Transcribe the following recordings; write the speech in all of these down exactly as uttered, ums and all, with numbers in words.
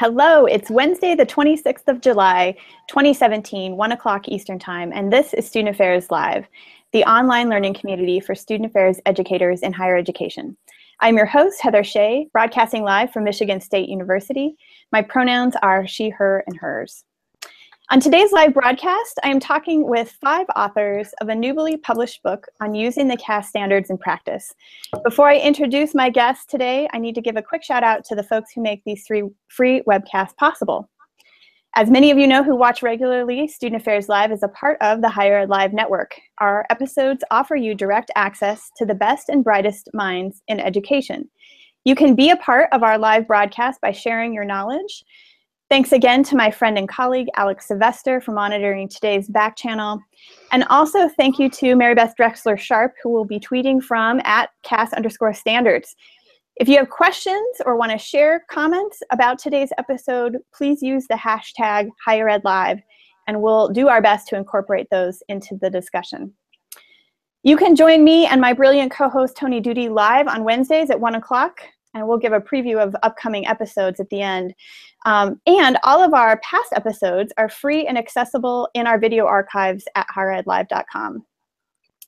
Hello, it's Wednesday, the twenty-sixth of July, twenty seventeen, one o'clock Eastern Time, and this is Student Affairs Live, the online learning community for student affairs educators in higher education. I'm your host, Heather Shea, broadcasting live from Michigan State University. My pronouns are she, her, and hers. On today's live broadcast, I am talking with five authors of a newly published book on using the C A S standards in practice. Before I introduce my guests today, I need to give a quick shout out to the folks who make these three free webcasts possible. As many of you know who watch regularly, Student Affairs Live is a part of the Higher Ed Live Network. Our episodes offer you direct access to the best and brightest minds in education. You can be a part of our live broadcast by sharing your knowledge. Thanks again to my friend and colleague, Alex Sylvester, for monitoring today's back channel. And also thank you to Mary Beth Drexler-Sharp, who will be tweeting from at CAS underscore standards. If you have questions or want to share comments about today's episode, please use the hashtag Higher Ed Live, and we'll do our best to incorporate those into the discussion. You can join me and my brilliant co-host Tony Duty live on Wednesdays at one o'clock, and we'll give a preview of upcoming episodes at the end. Um, and all of our past episodes are free and accessible in our video archives at higher ed live dot com.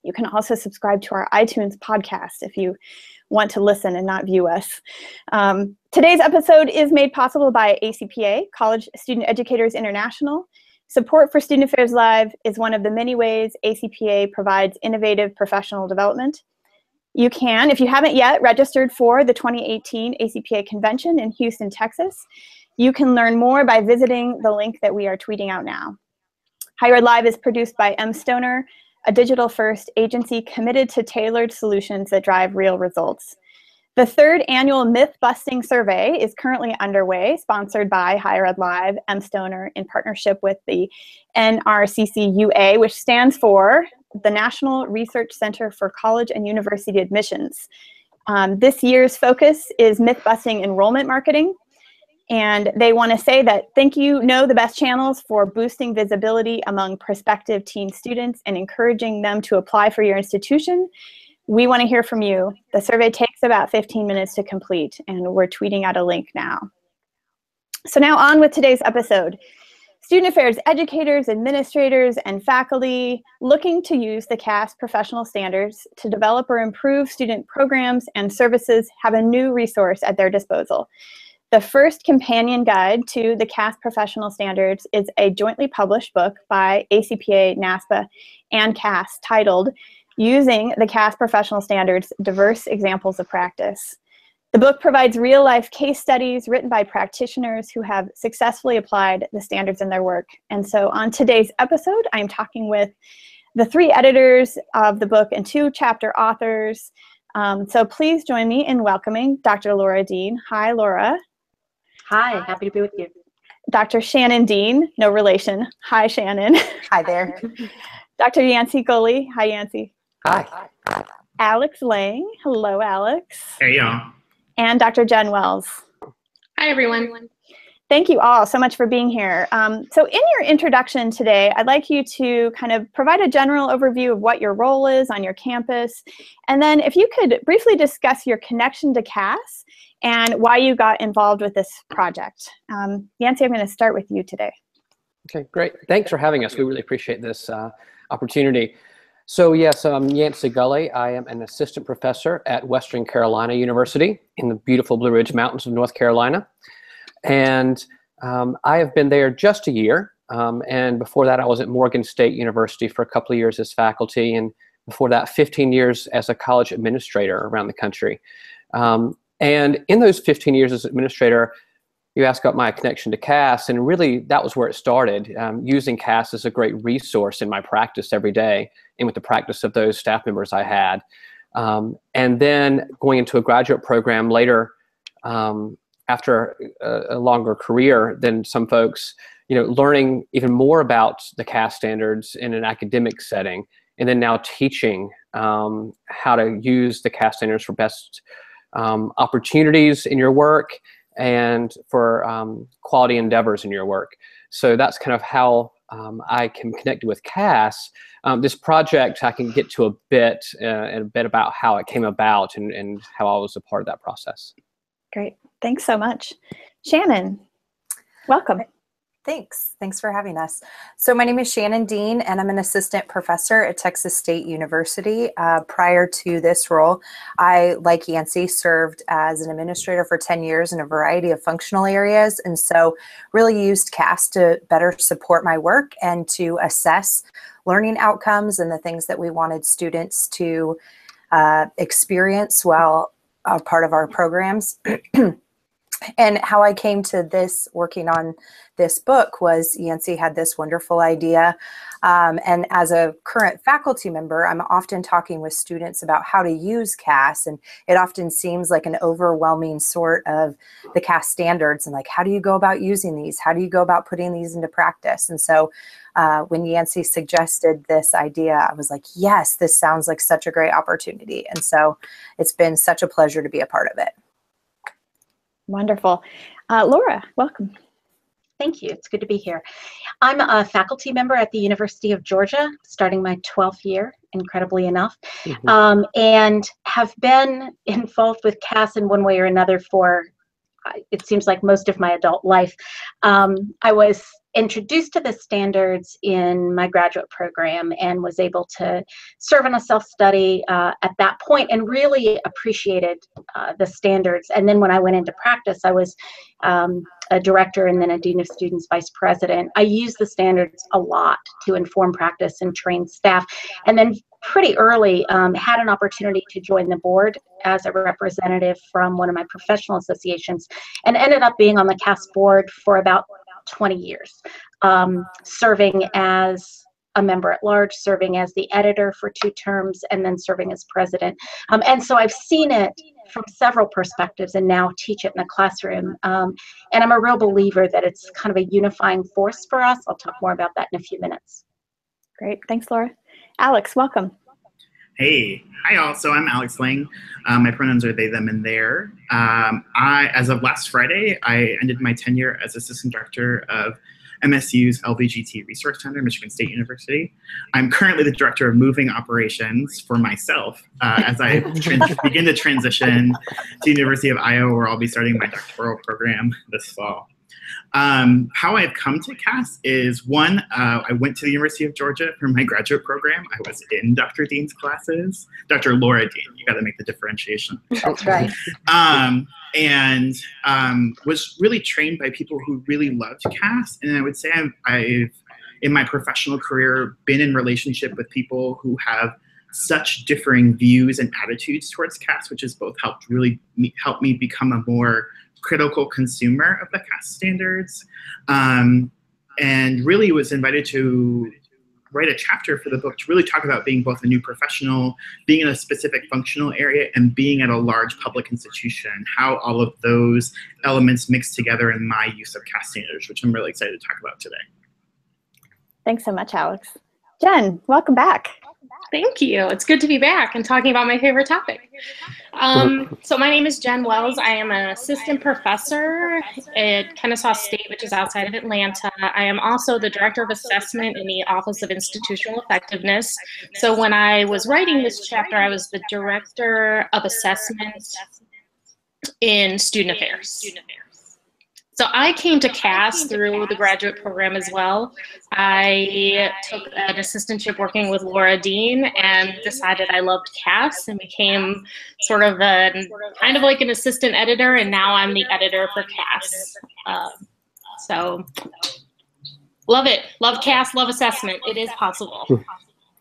You can also subscribe to our iTunes podcast if you want to listen and not view us. Um, today's episode is made possible by A C P A, College Student Educators International. Support for Student Affairs Live is one of the many ways A C P A provides innovative professional development. You can, if you haven't yet, registered for the twenty eighteen A C P A convention in Houston, Texas. You can learn more by visiting the link that we are tweeting out now. Higher Ed Live is produced by M. Stoner, a digital-first agency committed to tailored solutions that drive real results. The third annual myth-busting survey is currently underway, sponsored by Higher Ed Live, M. Stoner, in partnership with the N R C C U A, which stands for the National Research Center for College and University Admissions. Um, this year's focus is myth-busting enrollment marketing, and they want to say that thank you know the best channels for boosting visibility among prospective teen students and encouraging them to apply for your institution. We want to hear from you. The survey takes about fifteen minutes to complete, and we're tweeting out a link now. So now on with today's episode. Student affairs educators, administrators, and faculty looking to use the C A S professional standards to develop or improve student programs and services have a new resource at their disposal. The first companion guide to the C A S professional standards is a jointly published book by A C P A, NASPA, and C A S titled, Using the C A S Professional Standards, Diverse Examples of Practice. The book provides real-life case studies written by practitioners who have successfully applied the standards in their work. And so on today's episode, I'm talking with the three editors of the book and two chapter authors. Um, so please join me in welcoming Doctor Laura Dean. Hi, Laura. Hi, happy to be with you. Doctor Shannon Dean, no relation. Hi, Shannon. Hi there. Doctor Yancey Gulley. Hi, Yancey. Hi. Alex Lange. Hello, Alex. Hey, y'all. And Doctor Jen Wells. Hi, everyone. Thank you all so much for being here. Um, so in your introduction today, I'd like you to kind of provide a general overview of what your role is on your campus. And then if you could briefly discuss your connection to C A S and why you got involved with this project. Um, Yancey, I'm going to start with you today. Okay, great. Thanks for having us. We really appreciate this uh, opportunity. So yes, I'm Yancey Gulley. I am an assistant professor at Western Carolina University in the beautiful Blue Ridge Mountains of North Carolina. And um, I have been there just a year. Um, and before that, I was at Morgan State University for a couple of years as faculty. And before that, fifteen years as a college administrator around the country. Um, And in those fifteen years as administrator, you asked about my connection to C A S, and really that was where it started, um, using C A S as a great resource in my practice every day and with the practice of those staff members I had. Um, and then going into a graduate program later, um, after a, a longer career than some folks, you know, learning even more about the C A S standards in an academic setting, and then now teaching um, how to use the C A S standards for best Um, opportunities in your work and for um, quality endeavors in your work. So that's kind of how um, I can connect with C A S. Um, this project I can get to a bit uh, and a bit about how it came about and, and how I was a part of that process. Great. Thanks so much. Shannon. Welcome. Thanks. Thanks for having us. So my name is Shannon Dean, and I'm an assistant professor at Texas State University. Uh, prior to this role, I, like Yancey, served as an administrator for ten years in a variety of functional areas, and so really used C A S to better support my work and to assess learning outcomes and the things that we wanted students to uh, experience while a part of our programs. And how I came to this, working on this book, was Yancey had this wonderful idea. Um, and as a current faculty member, I'm often talking with students about how to use C A S. And it often seems like an overwhelming sort of the C A S standards and like, how do you go about using these? How do you go about putting these into practice? And so uh, when Yancey suggested this idea, I was like, yes, this sounds like such a great opportunity. And so it's been such a pleasure to be a part of it. Wonderful. Uh, Laura, welcome. Thank you. It's good to be here. I'm a faculty member at the University of Georgia, starting my twelfth year, incredibly enough, mm-hmm. um, and have been involved with C A S in one way or another for, it seems like, most of my adult life. Um, I was introduced to the standards in my graduate program and was able to serve in a self-study uh, at that point and really appreciated uh, the standards. And then when I went into practice, I was um, a director and then a dean of students vice president. I used the standards a lot to inform practice and train staff. And then pretty early um, had an opportunity to join the board as a representative from one of my professional associations and ended up being on the C A S board for about twenty years, um, serving as a member at large, serving as the editor for two terms, and then serving as president. Um, and so I've seen it from several perspectives and now teach it in the classroom. Um, and I'm a real believer that it's kind of a unifying force for us. I'll talk more about that in a few minutes. Great. Thanks, Laura. Alex, welcome. Hey. Hi, all. So I'm Alex Lange. Um, my pronouns are they, them, and their. Um, I, as of last Friday, I ended my tenure as assistant director of M S U's L B G T Resource Center, Michigan State University. I'm currently the director of moving operations for myself uh, as I begin to transition to University of Iowa, where I'll be starting my doctoral program this fall. Um, how I've come to C A S is, one, uh, I went to the University of Georgia for my graduate program. I was in Doctor Dean's classes. Doctor Laura Dean, you got to make the differentiation. That's right. Um, and um, was really trained by people who really loved C A S. And I would say I've, I've, in my professional career, been in relationship with people who have such differing views and attitudes towards C A S, which has both helped really me, help me become a more critical consumer of the C A S standards, um, and really was invited to write a chapter for the book to really talk about being both a new professional, being in a specific functional area, and being at a large public institution, how all of those elements mix together in my use of C A S standards, which I'm really excited to talk about today. Thanks so much, Alex. Jen, welcome back. Thank you. It's good to be back and talking about my favorite topic. Um, so my name is Jen Wells. I am an assistant professor at Kennesaw State, which is outside of Atlanta. I am also the director of assessment in the Office of Institutional Effectiveness. So when I was writing this chapter, I was the director of assessment in student affairs. So I came to C A S through the graduate program as well. I took an assistantship working with Laura Dean and decided I loved C A S and became sort of a, kind of like an assistant editor, and now I'm the editor for C A S. Uh, so love it. Love C A S, love assessment. It is possible.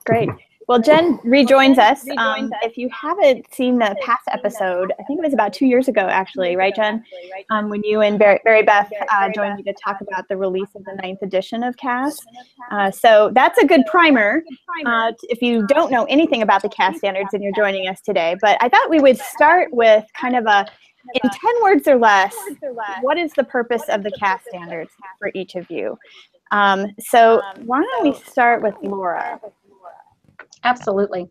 Great. Well, Jen rejoins us. Um, if you haven't seen the past episode, I think it was about two years ago, actually, right, Jen? Um, when you and Barry, Barry Beth uh, joined me to talk about the release of the ninth edition of C A S. Uh, so that's a good primer uh, if you don't know anything about the C A S standards and you're joining us today. But I thought we would start with kind of a, in ten words or less, what is the purpose of the C A S standards for each of you? Um, so why don't we start with Laura? Absolutely.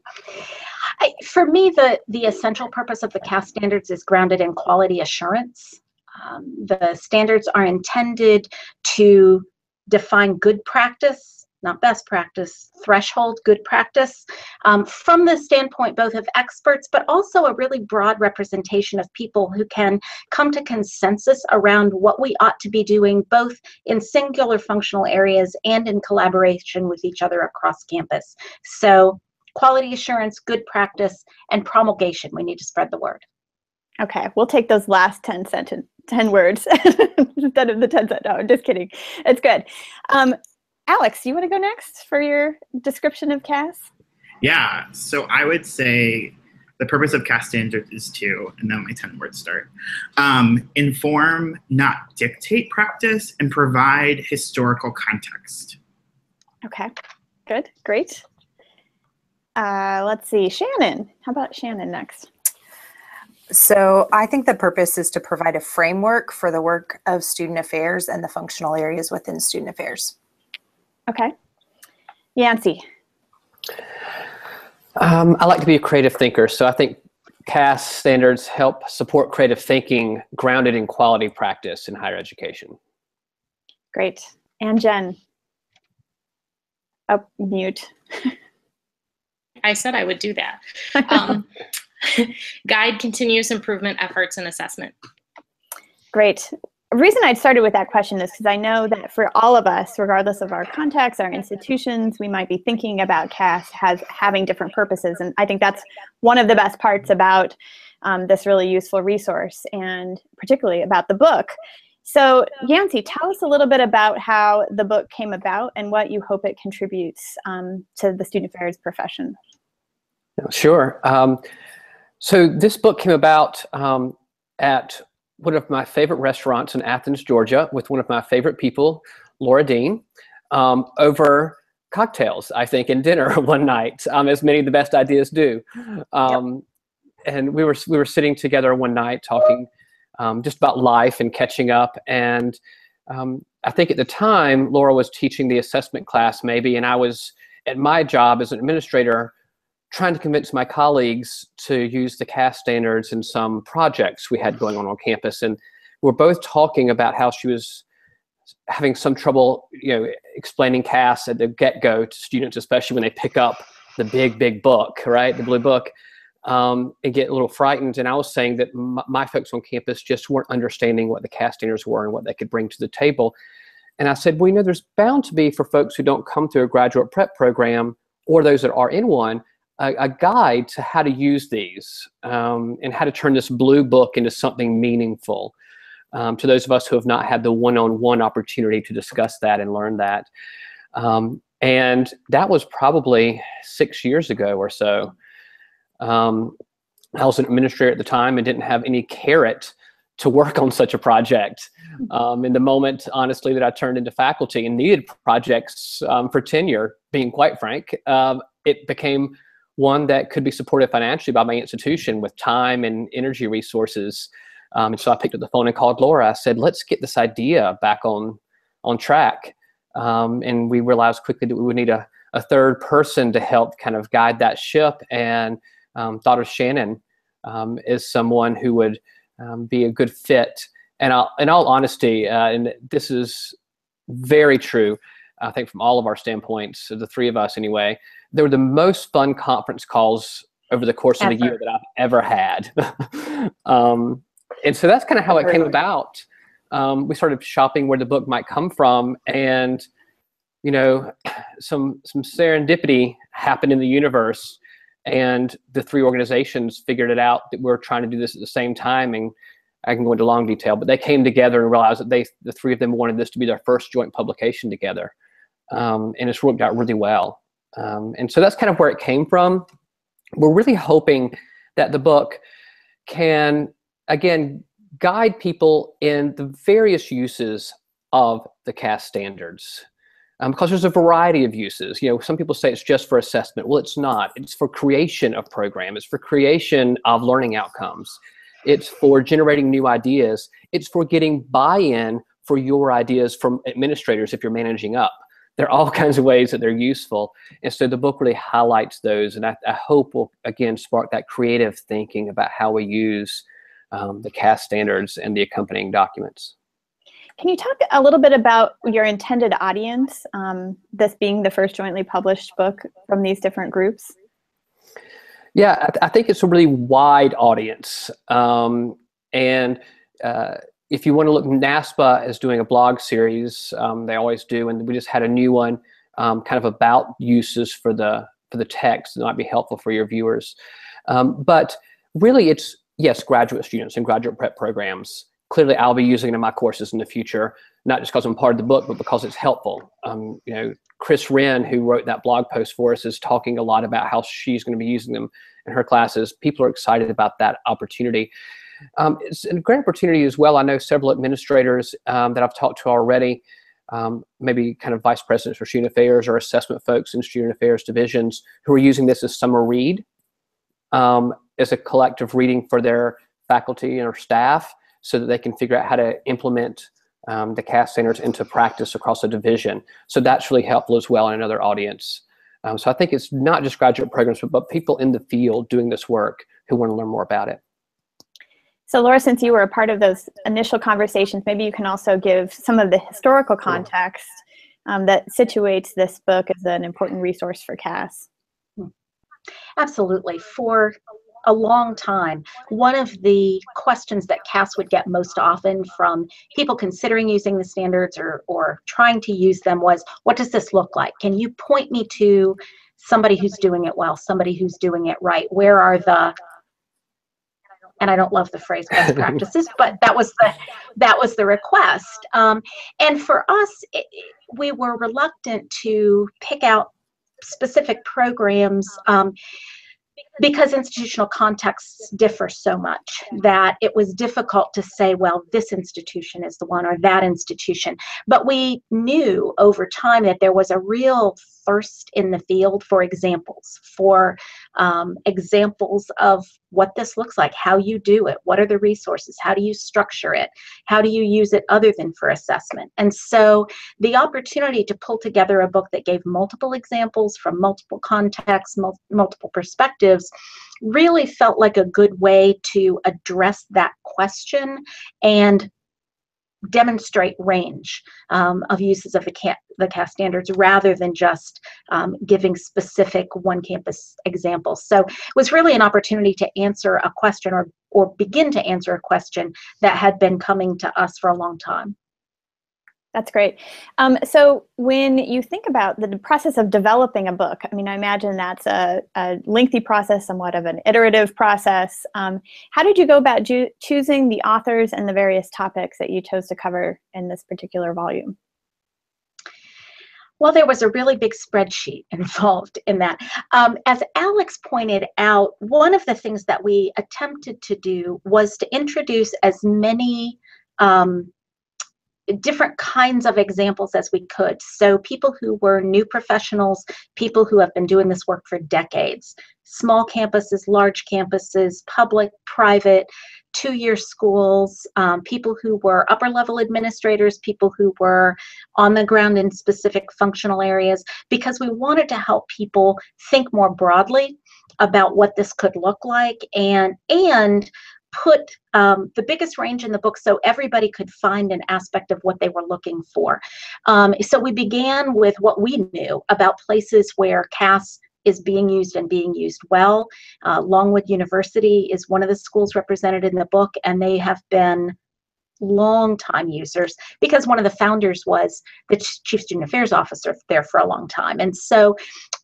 I, for me, the, the essential purpose of the C A S standards is grounded in quality assurance. Um, the standards are intended to define good practice not best practice, threshold, good practice, um, from the standpoint both of experts, but also a really broad representation of people who can come to consensus around what we ought to be doing, both in singular functional areas and in collaboration with each other across campus. So quality assurance, good practice, and promulgation. We need to spread the word. Okay, we'll take those last ten sentence, ten words instead of the ten sentence. No, I'm just kidding. It's good. Um, Alex, you want to go next for your description of C A S? Yeah, so I would say the purpose of C A S standards is to, and then my ten words start, um, inform, not dictate practice, and provide historical context. Okay, good, great. Uh, let's see, Shannon. How about Shannon next? So I think the purpose is to provide a framework for the work of student affairs and the functional areas within student affairs. Okay. Yancey. Um, I like to be a creative thinker, so I think C A S standards help support creative thinking grounded in quality practice in higher education. Great. And Jen. Up mute. I said I would do that. Um, Guide continuous improvement efforts and assessment. Great. The reason I started with that question is because I know that for all of us, regardless of our contexts, our institutions, we might be thinking about C A S as having different purposes. And I think that's one of the best parts about um, this really useful resource, and particularly about the book. So Yancey, tell us a little bit about how the book came about and what you hope it contributes um, to the student affairs profession. Sure. Um, So this book came about um, at one of my favorite restaurants in Athens, Georgia, with one of my favorite people, Laura Dean, um, over cocktails, I think, and dinner one night, um, as many of the best ideas do. Um, yep. And we were, we were sitting together one night talking um, just about life and catching up. And um, I think at the time, Laura was teaching the assessment class maybe, and I was at my job as an administrator trying to convince my colleagues to use the C A S standards in some projects we had going on on campus. And we're both talking about how she was having some trouble, you know, explaining C A S at the get-go to students, especially when they pick up the big, big book, right, the blue book, um, and get a little frightened. And I was saying that my, my folks on campus just weren't understanding what the C A S standards were and what they could bring to the table. And I said, well, you know, there's bound to be, for folks who don't come through a graduate prep program or those that are in one, a guide to how to use these um, and how to turn this blue book into something meaningful um, to those of us who have not had the one-on-one opportunity to discuss that and learn that. Um, and that was probably six years ago or so. Um, I was an administrator at the time and didn't have any carrot to work on such a project. Um, in the moment, honestly, that I turned into faculty and needed projects um, for tenure, being quite frank, um, it became one that could be supported financially by my institution with time and energy resources. Um, and so I picked up the phone and called Laura. I said, let's get this idea back on, on track. Um, and we realized quickly that we would need a, a third person to help kind of guide that ship, and um, thought of Shannon um, as someone who would um, be a good fit. And I'll, in all honesty, uh, and this is very true, I think from all of our standpoints, the three of us anyway, they were the most fun conference calls over the course ever. of a year that I've ever had. um, and so that's kind of how ever. it came about. Um, we started shopping where the book might come from, and you know, some, some serendipity happened in the universe, and the three organizations figured it out that we're trying to do this at the same time. And I can go into long detail, but they came together and realized that they, the three of them wanted this to be their first joint publication together. Um, and it's worked out really well. Um, and so that's kind of where it came from. We're really hoping that the book can, again, guide people in the various uses of the C A S standards, um, because there's a variety of uses. You know, some people say it's just for assessment. Well, it's not. It's for creation of program. It's for creation of learning outcomes. It's for generating new ideas. It's for getting buy-in for your ideas from administrators if you're managing up. There are all kinds of ways that they're useful. And so the book really highlights those. And I, I hope will, again, spark that creative thinking about how we use um, the C A S standards and the accompanying documents. Can you talk a little bit about your intended audience, um, this being the first jointly published book from these different groups? Yeah, I, th I think it's a really wide audience. Um, and uh, if you want to look, NASPA is doing a blog series. Um, they always do. And we just had a new one um, kind of about uses for the, for the text that might be helpful for your viewers. Um, but really it's, yes, graduate students and graduate prep programs. Clearly, I'll be using it in my courses in the future, not just because I'm part of the book, but because it's helpful. Um, you know, Chris Wren, who wrote that blog post for us, is talking a lot about how she's going to be using them in her classes. People are excited about that opportunity. Um, it's a great opportunity as well. I know several administrators um, that I've talked to already, um, maybe kind of vice presidents for student affairs or assessment folks in student affairs divisions who are using this as summer read, um, as a collective reading for their faculty and their staff, so that they can figure out how to implement um, the C A S standards into practice across a division. So that's really helpful as well in another audience. Um, so I think it's not just graduate programs, but, but people in the field doing this work who want to learn more about it. So Laura, since you were a part of those initial conversations, maybe you can also give some of the historical context um, that situates this book as an important resource for C A S. Absolutely. For a long time, one of the questions that C A S would get most often from people considering using the standards or, or trying to use them was, what does this look like? Can you point me to somebody who's doing it well, somebody who's doing it right? Where are the, and I don't love the phrase best practices, but that was the, that was the request. Um, and for us, it, we were reluctant to pick out specific programs, um, because institutional contexts differ so much that it was difficult to say, well, this institution is the one or that institution. But we knew over time that there was a real thirst in the field for examples, for um, examples of what this looks like, how you do it, what are the resources, how do you structure it, how do you use it other than for assessment. And so the opportunity to pull together a book that gave multiple examples from multiple contexts, mul multiple perspectives, really felt like a good way to address that question and demonstrate range um, of uses of the C A S, the C A S standards, rather than just um, giving specific one campus examples. So it was really an opportunity to answer a question or, or begin to answer a question that had been coming to us for a long time. That's great. Um, so when you think about the process of developing a book, I mean, I imagine that's a, a lengthy process, somewhat of an iterative process. Um, how did you go about choosing the authors and the various topics that you chose to cover in this particular volume? Well, there was a really big spreadsheet involved in that. Um, as Alex pointed out, one of the things that we attempted to do was to introduce as many um, different kinds of examples as we could. So people who were new professionals, people who have been doing this work for decades, small campuses, large campuses, public, private, two-year schools, um, people who were upper-level administrators, people who were on the ground in specific functional areas, because we wanted to help people think more broadly about what this could look like and, and put um, the biggest range in the book so everybody could find an aspect of what they were looking for. Um, so we began with what we knew about places where C A S is being used and being used well. Uh, Longwood University is one of the schools represented in the book, and they have been long-time users because one of the founders was the chief student affairs officer there for a long time. And so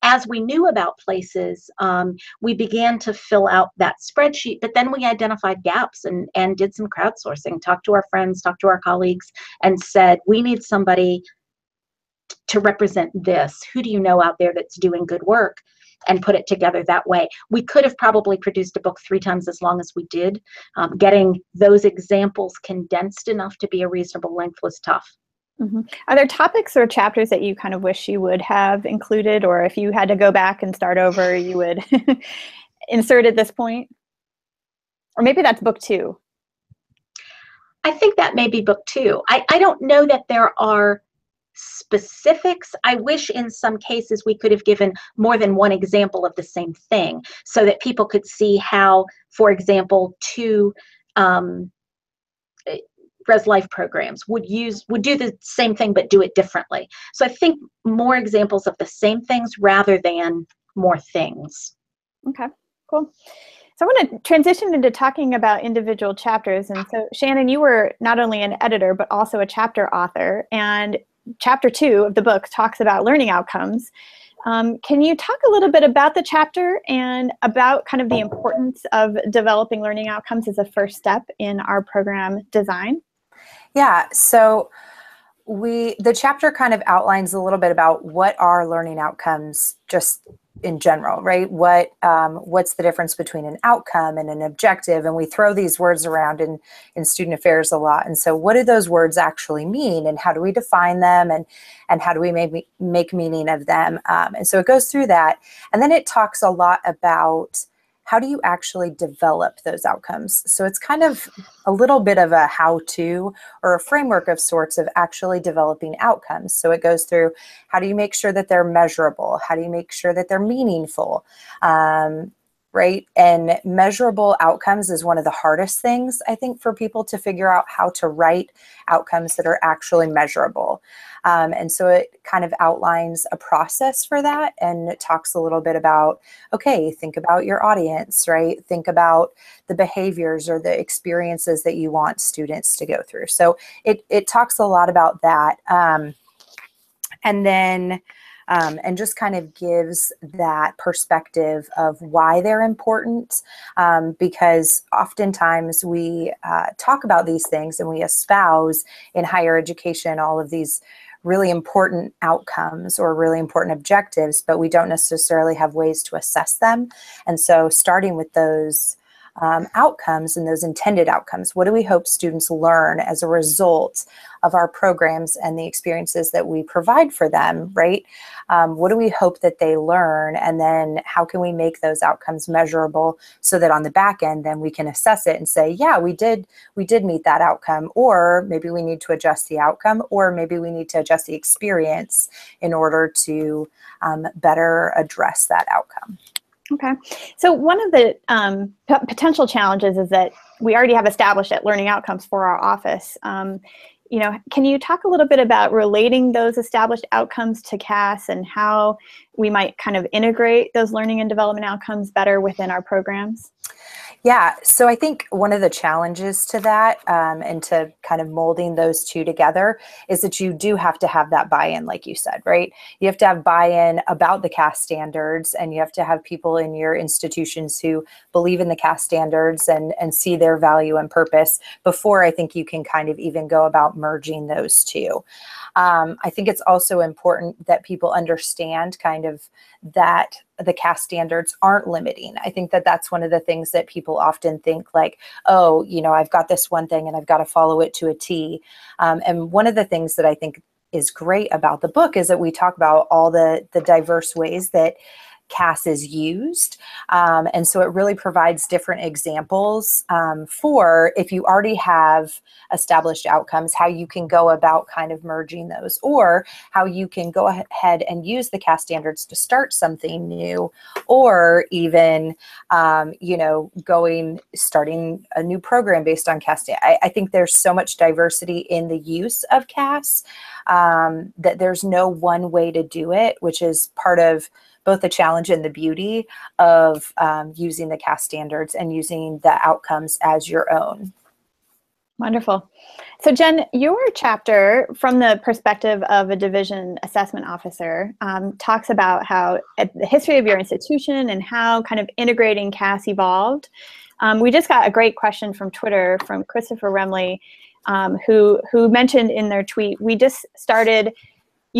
as we knew about places, um, we began to fill out that spreadsheet, but then we identified gaps and, and did some crowdsourcing, talked to our friends, talked to our colleagues, and said, we need somebody to represent this. Who do you know out there that's doing good work? And put it together that way. We could have probably produced a book three times as long as we did. Um, getting those examples condensed enough to be a reasonable length was tough. Mm-hmm. Are there topics or chapters that you kind of wish you would have included, or if you had to go back and start over, you would insert at this point? Or maybe that's book two. I think that may be book two. I, I don't know that there are specifics. I wish in some cases we could have given more than one example of the same thing so that people could see how, for example, two um, Res Life programs would use, would do the same thing, but do it differently. So I think more examples of the same things rather than more things. Okay, cool. So I want to transition into talking about individual chapters. And so Shannon, you were not only an editor, but also a chapter author. And chapter two of the book talks about learning outcomes. Um, can you talk a little bit about the chapter and about kind of the importance of developing learning outcomes as a first step in our program design? Yeah, so we the chapter kind of outlines a little bit about what are learning outcomes just in general, right? What um, what's the difference between an outcome and an objective? And we throw these words around in, in student affairs a lot. And so what do those words actually mean? And how do we define them? And, and how do we make, make meaning of them? Um, and so it goes through that. And then it talks a lot about how do you actually develop those outcomes? So it's kind of a little bit of a how-to or a framework of sorts of actually developing outcomes. So it goes through, how do you make sure that they're measurable? How do you make sure that they're meaningful? Um, right? And measurable outcomes is one of the hardest things, I think, for people to figure out how to write outcomes that are actually measurable. Um, and so it kind of outlines a process for that, and it talks a little bit about, okay, think about your audience, right? Think about the behaviors or the experiences that you want students to go through. So it, it talks a lot about that. Um, and then, um, and just kind of gives that perspective of why they're important, um, because oftentimes we uh, talk about these things and we espouse in higher education all of these really important outcomes or really important objectives, but we don't necessarily have ways to assess them. And so starting with those um, outcomes and those intended outcomes, what do we hope students learn as a result of our programs and the experiences that we provide for them, right? Um, what do we hope that they learn? And then how can we make those outcomes measurable so that on the back end, then we can assess it and say, yeah, we did, we did meet that outcome, or maybe we need to adjust the outcome, or maybe we need to adjust the experience in order to um, better address that outcome. Okay. So one of the um, potential challenges is that we already have established that learning outcomes for our office. Um, you know, can you talk a little bit about relating those established outcomes to C A S and how we might kind of integrate those learning and development outcomes better within our programs? Yeah, so I think one of the challenges to that um, and to kind of molding those two together is that you do have to have that buy-in, like you said, right? You have to have buy-in about the C A S standards, and you have to have people in your institutions who believe in the C A S standards and, and see their value and purpose before I think you can kind of even go about merging those two. Um, I think it's also important that people understand kind of that the C A S standards aren't limiting. I think that that's one of the things that people often think like, oh, you know, I've got this one thing and I've got to follow it to a T. Um, and one of the things that I think is great about the book is that we talk about all the, the diverse ways that C A S is used. Um, and so it really provides different examples um, for if you already have established outcomes, how you can go about kind of merging those, or how you can go ahead and use the C A S standards to start something new, or even, um, you know, going, starting a new program based on C A S. I, I think there's so much diversity in the use of C A S um, that there's no one way to do it, which is part of both the challenge and the beauty of um, using the C A S standards and using the outcomes as your own. Wonderful. So Jen, your chapter, from the perspective of a division assessment officer, um, talks about how uh, the history of your institution and how kind of integrating C A S evolved. Um, we just got a great question from Twitter from Christopher Remley, um, who, who mentioned in their tweet, we just started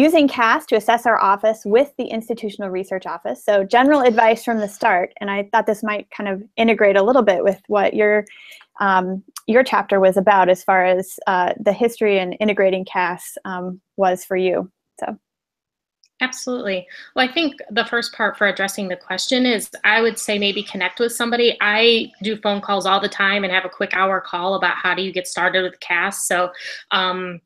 using C A S to assess our office with the Institutional Research Office. So general advice from the start, and I thought this might kind of integrate a little bit with what your, um, your chapter was about as far as uh, the history and integrating C A S um, was for you, so. Absolutely. Well, I think the first part for addressing the question is, I would say maybe connect with somebody. I do phone calls all the time and have a quick hour call about how do you get started with C A S. So, um,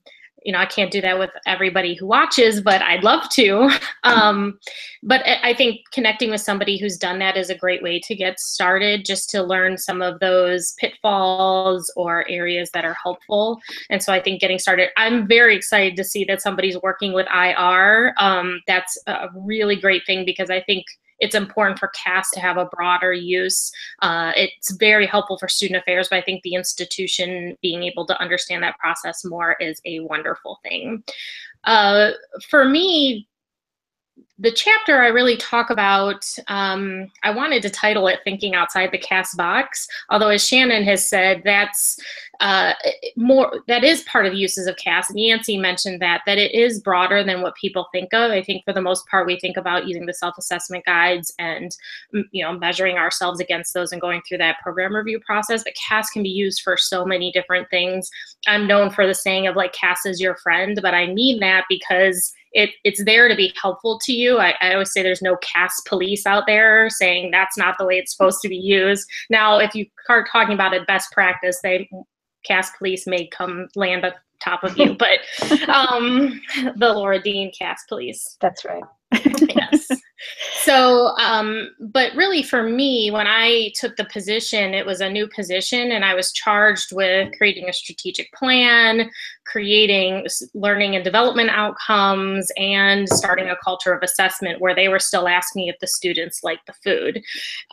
you know, I can't do that with everybody who watches, but I'd love to. Um, but I think connecting with somebody who's done that is a great way to get started, just to learn some of those pitfalls or areas that are helpful. And so I think getting started, I'm very excited to see that somebody's working with I R. Um, that's a really great thing, because I think it's important for C A S to have a broader use. Uh, it's very helpful for student affairs, but I think the institution being able to understand that process more is a wonderful thing. Uh, for me, the chapter I really talk about, um, I wanted to title it Thinking Outside the C A S Box, although as Shannon has said, that's uh, more, that is part of the uses of C A S. And Yancey mentioned that, that it is broader than what people think of. I think for the most part, we think about using the self-assessment guides and, you know, measuring ourselves against those and going through that program review process, but C A S can be used for so many different things. I'm known for the saying of like, C A S is your friend, but I mean that because It, it's there to be helpful to you. I, I always say there's no C A S police out there saying that's not the way it's supposed to be used. Now, if you start talking about it best practice, they C A S police may come land on top of you, but um, the Laura Dean C A S police. That's right. Yes. So, um, but really for me, when I took the position, it was a new position and I was charged with creating a strategic plan, creating learning and development outcomes, and starting a culture of assessment where they were still asking if the students liked the food.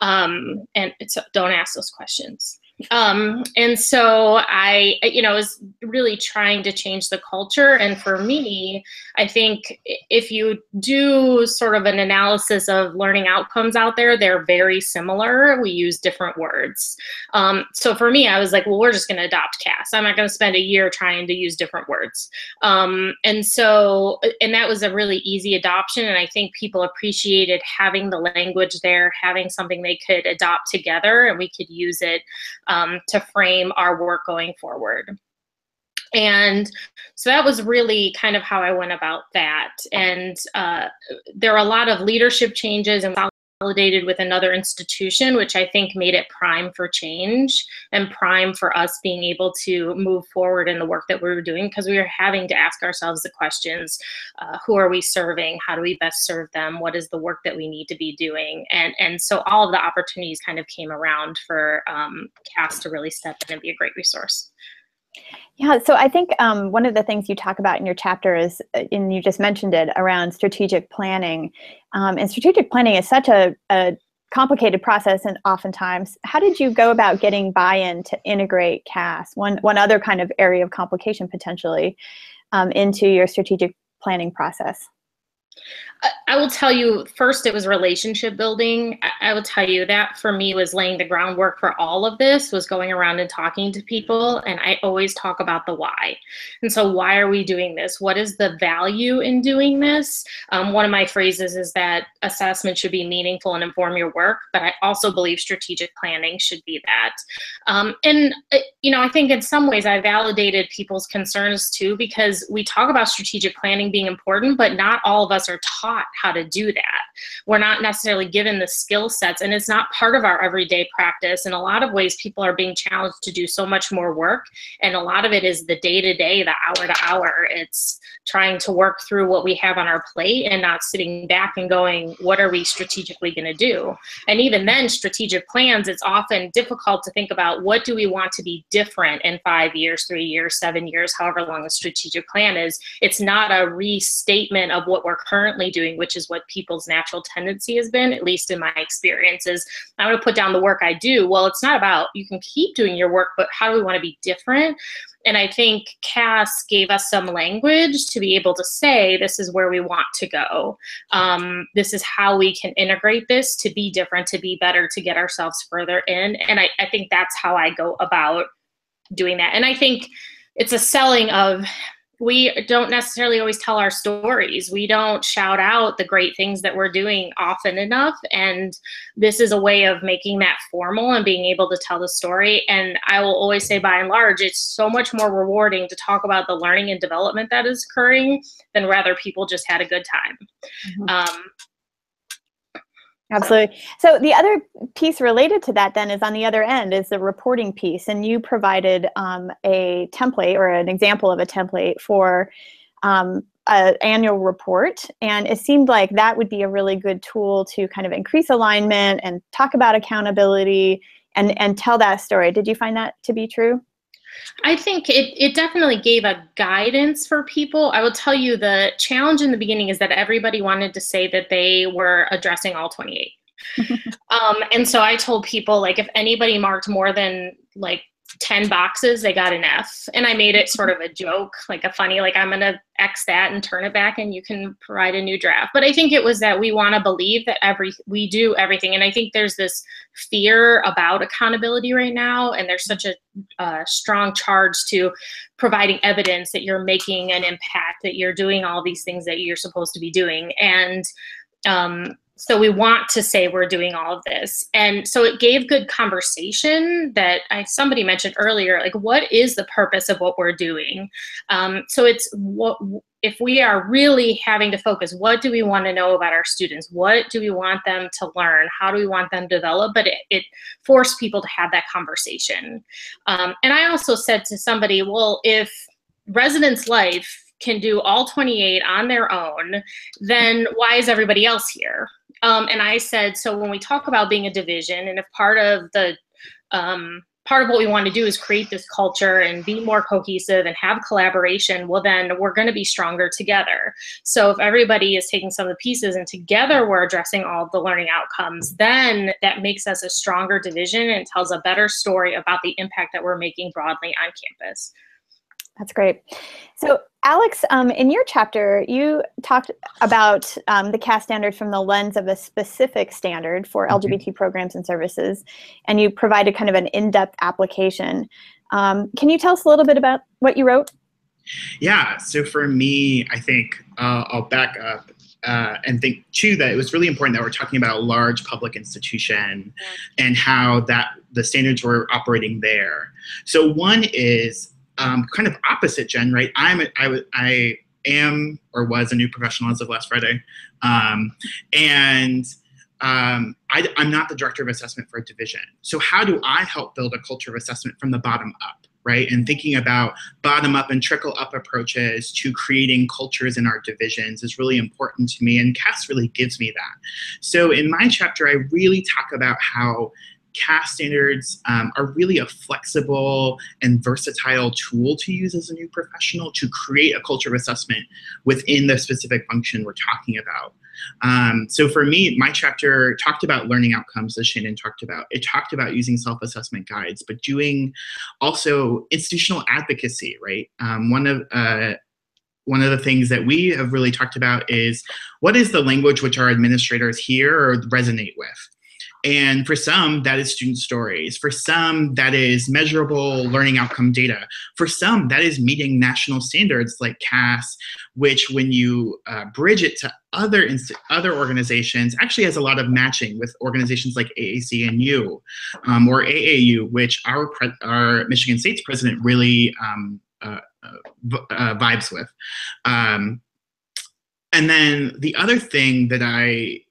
Um, and it's, don't ask those questions. Um, and so I, you know, was really trying to change the culture. And for me, I think if you do sort of an analysis of learning outcomes out there, they're very similar. We use different words. Um, so for me, I was like, well, we're just going to adopt C A S. I'm not going to spend a year trying to use different words. Um, and so, and that was a really easy adoption. And I think people appreciated having the language there, having something they could adopt together and we could use it Um, to frame our work going forward. And so that was really kind of how I went about that. And uh, there are a lot of leadership changes and consolidated with another institution, which I think made it prime for change and prime for us being able to move forward in the work that we were doing, because we were having to ask ourselves the questions, uh, who are we serving? How do we best serve them? What is the work that we need to be doing? And, and so all of the opportunities kind of came around for um, C A S to really step in and be a great resource. Yeah, so I think um, one of the things you talk about in your chapter is, and you just mentioned it, around strategic planning. Um, and strategic planning is such a, a complicated process, and oftentimes, how did you go about getting buy-in to integrate C A S, one, one other kind of area of complication potentially, um, into your strategic planning process? I will tell you, first, it was relationship building. I will tell you that for me was laying the groundwork for all of this, was going around and talking to people. And I always talk about the why. And so why are we doing this? What is the value in doing this? Um, one of my phrases is that assessment should be meaningful and inform your work. But I also believe strategic planning should be that. Um, and, you know, I think in some ways I validated people's concerns, too, because we talk about strategic planning being important, but not all of us are taught how to do that. We're not necessarily given the skill sets, and it's not part of our everyday practice. In a lot of ways, people are being challenged to do so much more work, and a lot of it is the day-to-day, the hour-to-hour. It's trying to work through what we have on our plate and not sitting back and going, what are we strategically going to do? And even then, strategic plans, it's often difficult to think about what do we want to be different in five years, three years, seven years, however long the strategic plan is. It's not a restatement of what we're currently currently doing, which is what people's natural tendency has been, at least in my experiences. I want to put down the work I do. Well, it's not about, you can keep doing your work, but how do we want to be different? And I think C A S gave us some language to be able to say, this is where we want to go. Um, this is how we can integrate this to be different, to be better, to get ourselves further in. And I, I think that's how I go about doing that. And I think it's a selling of, we don't necessarily always tell our stories. We don't shout out the great things that we're doing often enough. And this is a way of making that formal and being able to tell the story. And I will always say, by and large, it's so much more rewarding to talk about the learning and development that is occurring than rather people just had a good time. Mm-hmm. um, Absolutely. So the other piece related to that then is on the other end is the reporting piece. And you provided um, a template or an example of a template for um, an annual report. And it seemed like that would be a really good tool to kind of increase alignment and talk about accountability and, and tell that story. Did you find that to be true? I think it, it definitely gave a guidance for people. I will tell you the challenge in the beginning is that everybody wanted to say that they were addressing all twenty-eight. um, and so I told people, like, if anybody marked more than like ten boxes, they got an F. And I made it sort of a joke, like a funny, like, I'm going to X that and turn it back and you can provide a new draft. But I think it was that we want to believe that every we do everything. And I think there's this fear about accountability right now. And there's such a uh, strong charge to providing evidence that you're making an impact, that you're doing all these things that you're supposed to be doing. And um, so we want to say we're doing all of this. And so it gave good conversation that I, somebody mentioned earlier, like, what is the purpose of what we're doing? Um, so it's what, if we are really having to focus, what do we want to know about our students? What do we want them to learn? How do we want them to develop? But it, it forced people to have that conversation. Um, and I also said to somebody, well, if residence life can do all twenty-eight on their own, then why is everybody else here? Um, and I said, so when we talk about being a division, and if part of the um, part of what we want to do is create this culture and be more cohesive and have collaboration, well, then we're going to be stronger together. So if everybody is taking some of the pieces and together we're addressing all the learning outcomes, then that makes us a stronger division and tells a better story about the impact that we're making broadly on campus. That's great. So Alex, um, in your chapter, you talked about um, the C A S standard from the lens of a specific standard for L G B T programs and services, and you provided kind of an in-depth application. Um, can you tell us a little bit about what you wrote? Yeah, so for me, I think uh, I'll back up uh, and think, too, that it was really important that we're talking about a large public institution yeah. and how that the standards were operating there. So one is Um, kind of opposite, Jen, right? I'm, I, I am or was a new professional as of last Friday. Um, and um, I, I'm not the director of assessment for a division. So how do I help build a culture of assessment from the bottom up, right? And thinking about bottom up and trickle up approaches to creating cultures in our divisions is really important to me. And C A S really gives me that. So in my chapter, I really talk about how C A S standards um, are really a flexible and versatile tool to use as a new professional to create a culture of assessment within the specific function we're talking about. Um, so for me, my chapter talked about learning outcomes, as Shannon talked about. It talked about using self-assessment guides, but doing also institutional advocacy, right? Um, one of uh, One of the things that we have really talked about is, what is the language which our administrators hear or resonate with? And for some, that is student stories. For some, that is measurable learning outcome data. For some, that is meeting national standards like C A S, which when you uh, bridge it to other inst other organizations, actually has a lot of matching with organizations like A A C and U um, or A A U, which our, pre our Michigan State's president really um, uh, uh, vibes with. Um, and then the other thing that I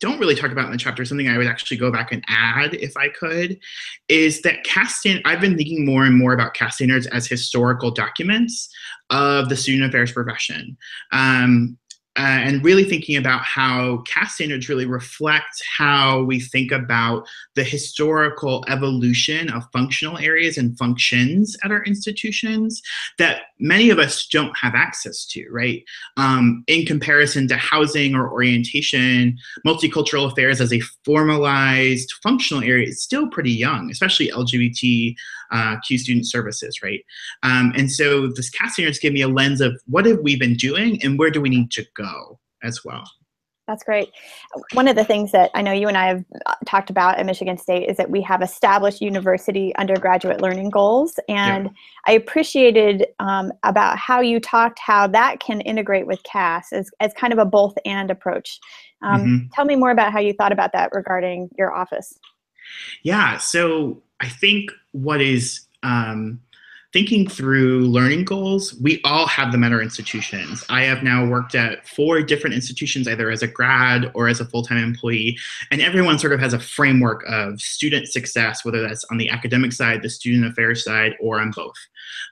don't really talk about in the chapter, something I would actually go back and add if I could, is that C A S, I've been thinking more and more about C A S standards as historical documents of the student affairs profession. Um, uh, and really thinking about how C A S standards really reflect how we think about the historical evolution of functional areas and functions at our institutions that many of us don't have access to, right? Um, in comparison to housing or orientation, multicultural affairs as a formalized functional area is still pretty young, especially L G B T Q uh, student services, right? Um, and so this C A S standards give me a lens of what have we been doing and where do we need to go as well. That's great. One of the things that I know you and I have talked about at Michigan State is that we have established university undergraduate learning goals. And yeah. I appreciated um, about how you talked how that can integrate with C A S as, as kind of a both and approach. Um, mm-hmm. Tell me more about how you thought about that regarding your office. Yeah, so I think what is um, thinking through learning goals, we all have them at our institutions. I have now worked at four different institutions, either as a grad or as a full-time employee, and everyone sort of has a framework of student success, whether that's on the academic side, the student affairs side, or on both.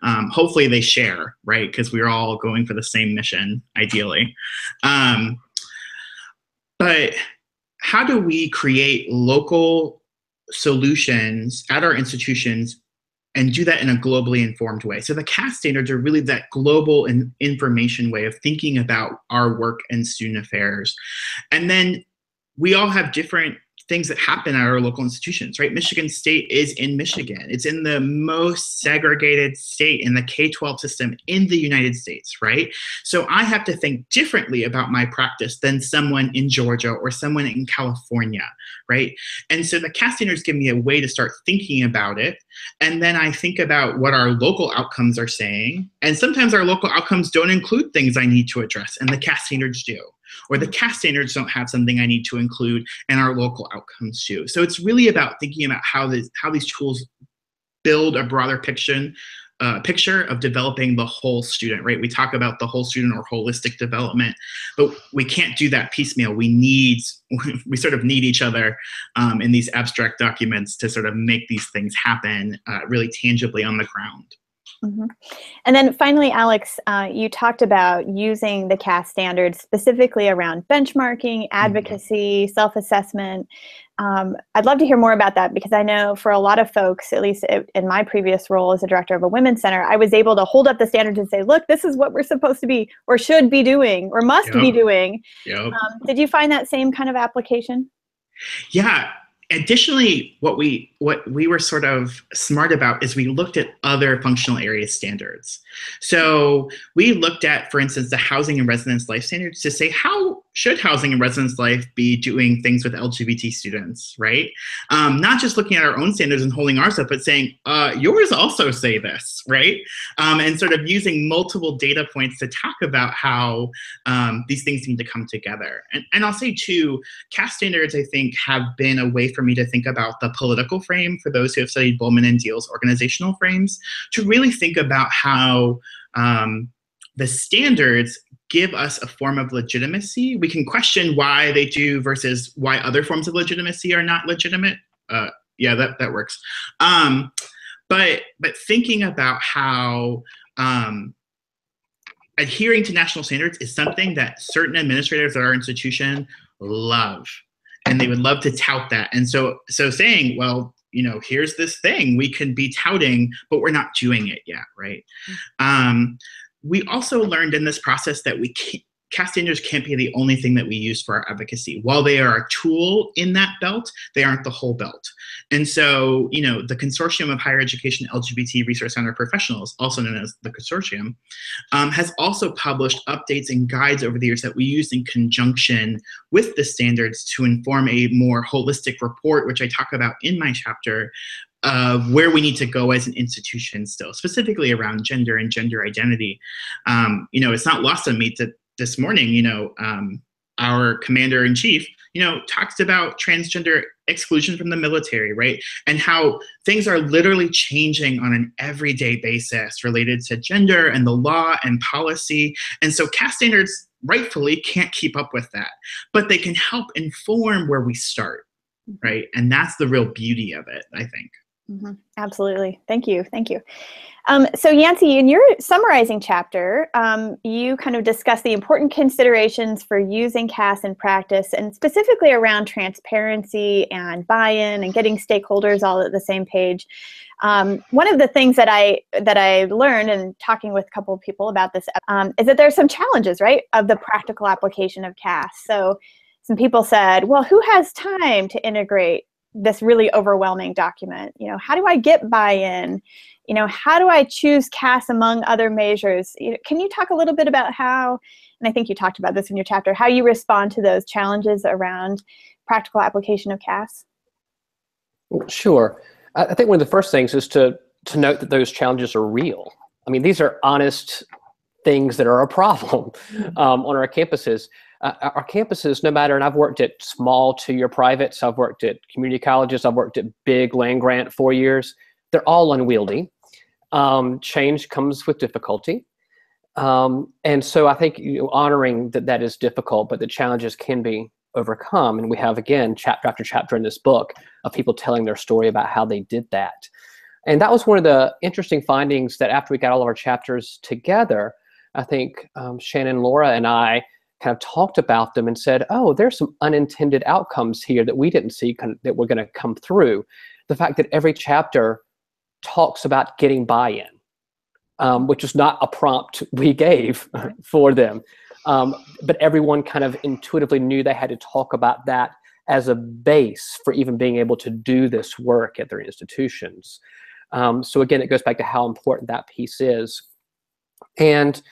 Um, hopefully they share, right? Because we're all going for the same mission, ideally. Um, but how do we create local solutions at our institutions and do that in a globally informed way? So the C A S standards are really that global and information way of thinking about our work and student affairs. And then we all have different things that happen at our local institutions, right? Michigan State is in Michigan. It's in the most segregated state in the K twelve system in the United States, right? So I have to think differently about my practice than someone in Georgia or someone in California, right? And so the C A S standards give me a way to start thinking about it. And then I think about what our local outcomes are saying. And sometimes our local outcomes don't include things I need to address, and the C A S standards do. Or the C A S standards don't have something I need to include, and our local outcomes do. So it's really about thinking about how these, how these tools build a broader picture, uh, picture of developing the whole student, right? We talk about the whole student or holistic development, but we can't do that piecemeal. We need, we sort of need each other um, in these abstract documents to sort of make these things happen uh, really tangibly on the ground. Mm-hmm. And then finally, Alex, uh, you talked about using the C A S standards specifically around benchmarking, advocacy, mm-hmm. self-assessment. Um, I'd love to hear more about that, because I know for a lot of folks, at least in my previous role as a director of a women's center, I was able to hold up the standards and say, look, this is what we're supposed to be or should be doing or must yep. be doing. Yep. Um, did you find that same kind of application? Yeah. Additionally, what we what we were sort of smart about is we looked at other functional area standards. So we looked at, for instance, the housing and residence life standards to say, how should housing and residence life be doing things with L G B T students, right? Um, not just looking at our own standards and holding ours up, but saying, uh, yours also say this, right? Um, and sort of using multiple data points to talk about how um, these things need to come together. And, and I'll say too, C A S standards, I think, have been a way for me to think about the political frame, for those who have studied Bowman and Deal's organizational frames, to really think about how um, the standards give us a form of legitimacy. We can question why they do versus why other forms of legitimacy are not legitimate. Uh, yeah, that, that works. Um, but, but thinking about how um, adhering to national standards is something that certain administrators at our institution love, and they would love to tout that. And so, so saying, well, you know, here's this thing we can be touting, but we're not doing it yet, right? Mm-hmm. Um, we also learned in this process that we can't, C A S standards can't be the only thing that we use for our advocacy. While they are a tool in that belt, they aren't the whole belt. And so, you know, the Consortium of Higher Education L G B T Resource Center Professionals, also known as the Consortium, um, has also published updates and guides over the years that we use in conjunction with the standards to inform a more holistic report, which I talk about in my chapter, of where we need to go as an institution still, specifically around gender and gender identity. Um, you know, it's not lost on me that this morning, you know, um, our commander in chief, you know, talks about transgender exclusion from the military, right? And how things are literally changing on an everyday basis related to gender and the law and policy. And so C A S standards rightfully can't keep up with that, but they can help inform where we start, right? And that's the real beauty of it, I think. Mm-hmm. Absolutely. Thank you. Thank you. Um, so Yancey, in your summarizing chapter, um, you kind of discuss the important considerations for using C A S in practice, and specifically around transparency and buy-in and getting stakeholders all at the same page. Um, one of the things that I that I learned in talking with a couple of people about this um, is that there are some challenges, right, of the practical application of C A S. So some people said, well, who has time to integrate this really overwhelming document? You know, how do I get buy-in? You know, how do I choose C A S among other measures? You know, can you talk a little bit about how, and I think you talked about this in your chapter, how you respond to those challenges around practical application of C A S? Sure. I think one of the first things is to, to note that those challenges are real. I mean, these are honest things that are a problem mm-hmm. um, on our campuses. Uh, our campuses, no matter, and I've worked at small two-year privates, I've worked at community colleges, I've worked at big land grant four years, they're all unwieldy. Um, change comes with difficulty. Um, and so I think you know, honoring that that is difficult, but the challenges can be overcome. And we have, again, chapter after chapter in this book of people telling their story about how they did that. And that was one of the interesting findings that after we got all of our chapters together, I think um, Shannon, Laura, and I kind of talked about them and said, oh, there's some unintended outcomes here that we didn't see con- that were going to come through. The fact that every chapter talks about getting buy-in, um, which is not a prompt we gave for them. Um, but everyone kind of intuitively knew they had to talk about that as a base for even being able to do this work at their institutions. Um, so again, it goes back to how important that piece is. And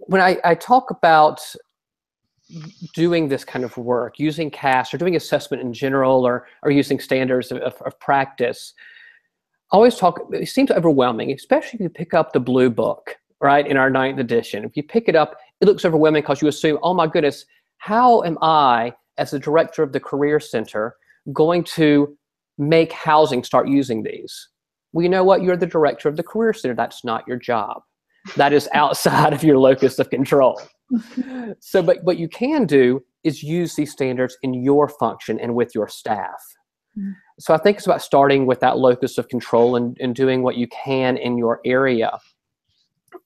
when I, I talk about doing this kind of work, using C A S or doing assessment in general, or, or using standards of, of practice, I always talk, it seems overwhelming, especially if you pick up the blue book, right, in our ninth edition. If you pick it up, it looks overwhelming because you assume, oh my goodness, how am I, as the director of the Career Center, going to make housing start using these? Well, you know what? You're the director of the Career Center. That's not your job. That is outside of your locus of control. So, but what you can do is use these standards in your function and with your staff. Mm-hmm. So I think it's about starting with that locus of control and, and doing what you can in your area.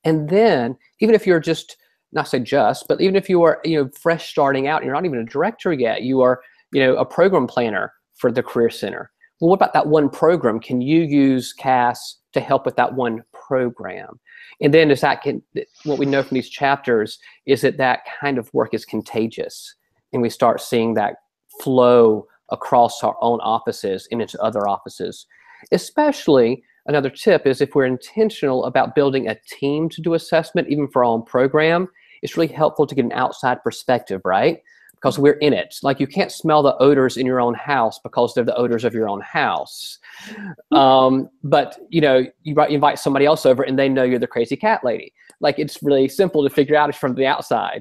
And then, even if you're just, not say just, but even if you are, you know, fresh starting out, you're not even a director yet, you are, you know, a program planner for the Career Center. Well, what about that one program? Can you use C A S to help with that one program? And then, is that can, what we know from these chapters is that that kind of work is contagious, and we start seeing that flow across our own offices and into other offices. Especially, another tip is if we're intentional about building a team to do assessment, even for our own program, it's really helpful to get an outside perspective, right? Because we're in it. Like, you can't smell the odors in your own house because they're the odors of your own house. Um, but, you know, you invite somebody else over and they know you're the crazy cat lady. Like, it's really simple to figure out from the outside.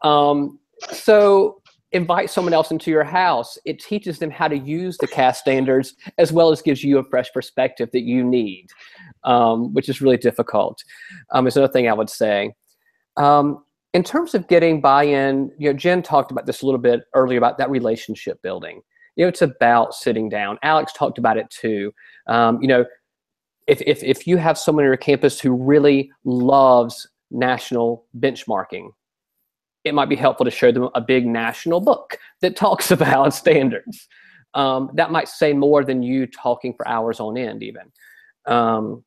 Um, so... invite someone else into your house. It teaches them how to use the C A S standards, as well as gives you a fresh perspective that you need, um, which is really difficult. Um, is another thing I would say. Um, in terms of getting buy-in, you know, Jen talked about this a little bit earlier about that relationship building. You know, it's about sitting down. Alex talked about it too. Um, you know, if, if, if you have someone on your campus who really loves national benchmarking, it might be helpful to show them a big national book that talks about standards. Um, that might say more than you talking for hours on end even. Um,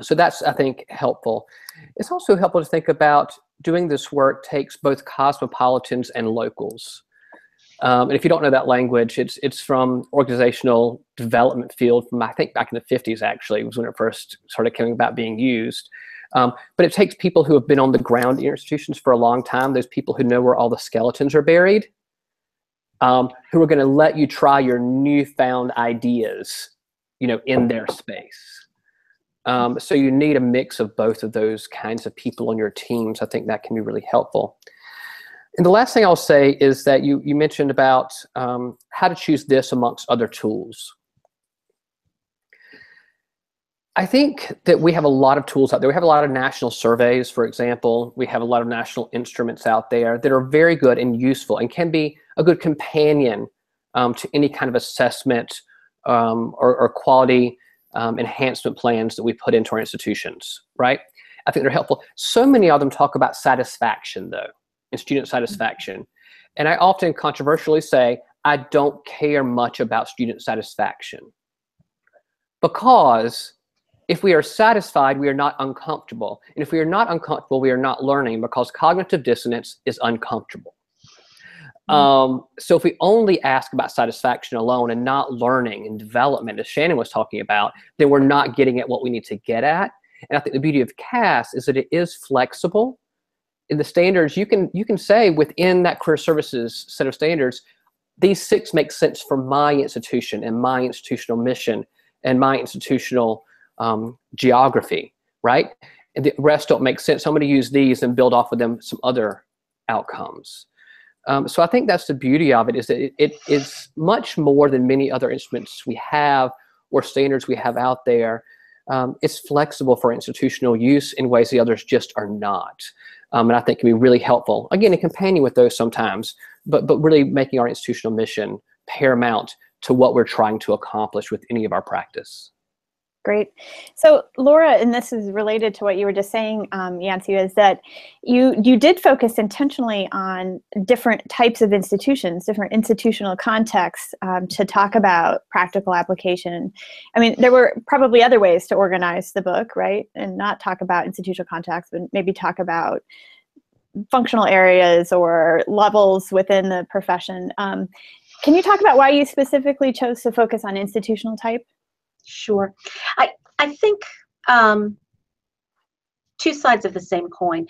so that's, I think, helpful. It's also helpful to think about doing this work takes both cosmopolitans and locals. Um, and if you don't know that language, it's it's from organizational development field from, I think, back in the fifties, actually, was when it first started coming about being used. Um, but it takes people who have been on the ground in institutions for a long time, those people who know where all the skeletons are buried, um, who are going to let you try your newfound ideas, you know, in their space. Um, so you need a mix of both of those kinds of people on your teams. I think that can be really helpful. And the last thing I'll say is that you, you mentioned about um, how to choose this amongst other tools. I think that we have a lot of tools out there. We have a lot of national surveys, for example. We have a lot of national instruments out there that are very good and useful and can be a good companion um, to any kind of assessment um, or, or quality um, enhancement plans that we put into our institutions, right? I think they're helpful. So many of them talk about satisfaction, though, and student satisfaction. And I often controversially say, I don't care much about student satisfaction, because if we are satisfied, we are not uncomfortable. And if we are not uncomfortable, we are not learning, because cognitive dissonance is uncomfortable. Mm. Um, so if we only ask about satisfaction alone and not learning and development, as Shannon was talking about, then we're not getting at what we need to get at. And I think the beauty of C A S is that it is flexible. In the standards, you can, you can say within that career services set of standards, these six make sense for my institution and my institutional mission and my institutional Um, geography, right? And the rest don't make sense. So I'm going to use these and build off of them some other outcomes. Um, so I think that's the beauty of it, is that it, it is much more than many other instruments we have or standards we have out there. um, it's flexible for institutional use in ways the others just are not. Um, and I think can be really helpful, again, in companion with those sometimes, but, but really making our institutional mission paramount to what we're trying to accomplish with any of our practice. Great. So Laura, and this is related to what you were just saying, um, Yancey, is that you, you did focus intentionally on different types of institutions, different institutional contexts um, to talk about practical application. I mean, there were probably other ways to organize the book, right? And not talk about institutional contexts, but maybe talk about functional areas or levels within the profession. Um, can you talk about why you specifically chose to focus on institutional type? Sure. I, I think um, two sides of the same coin.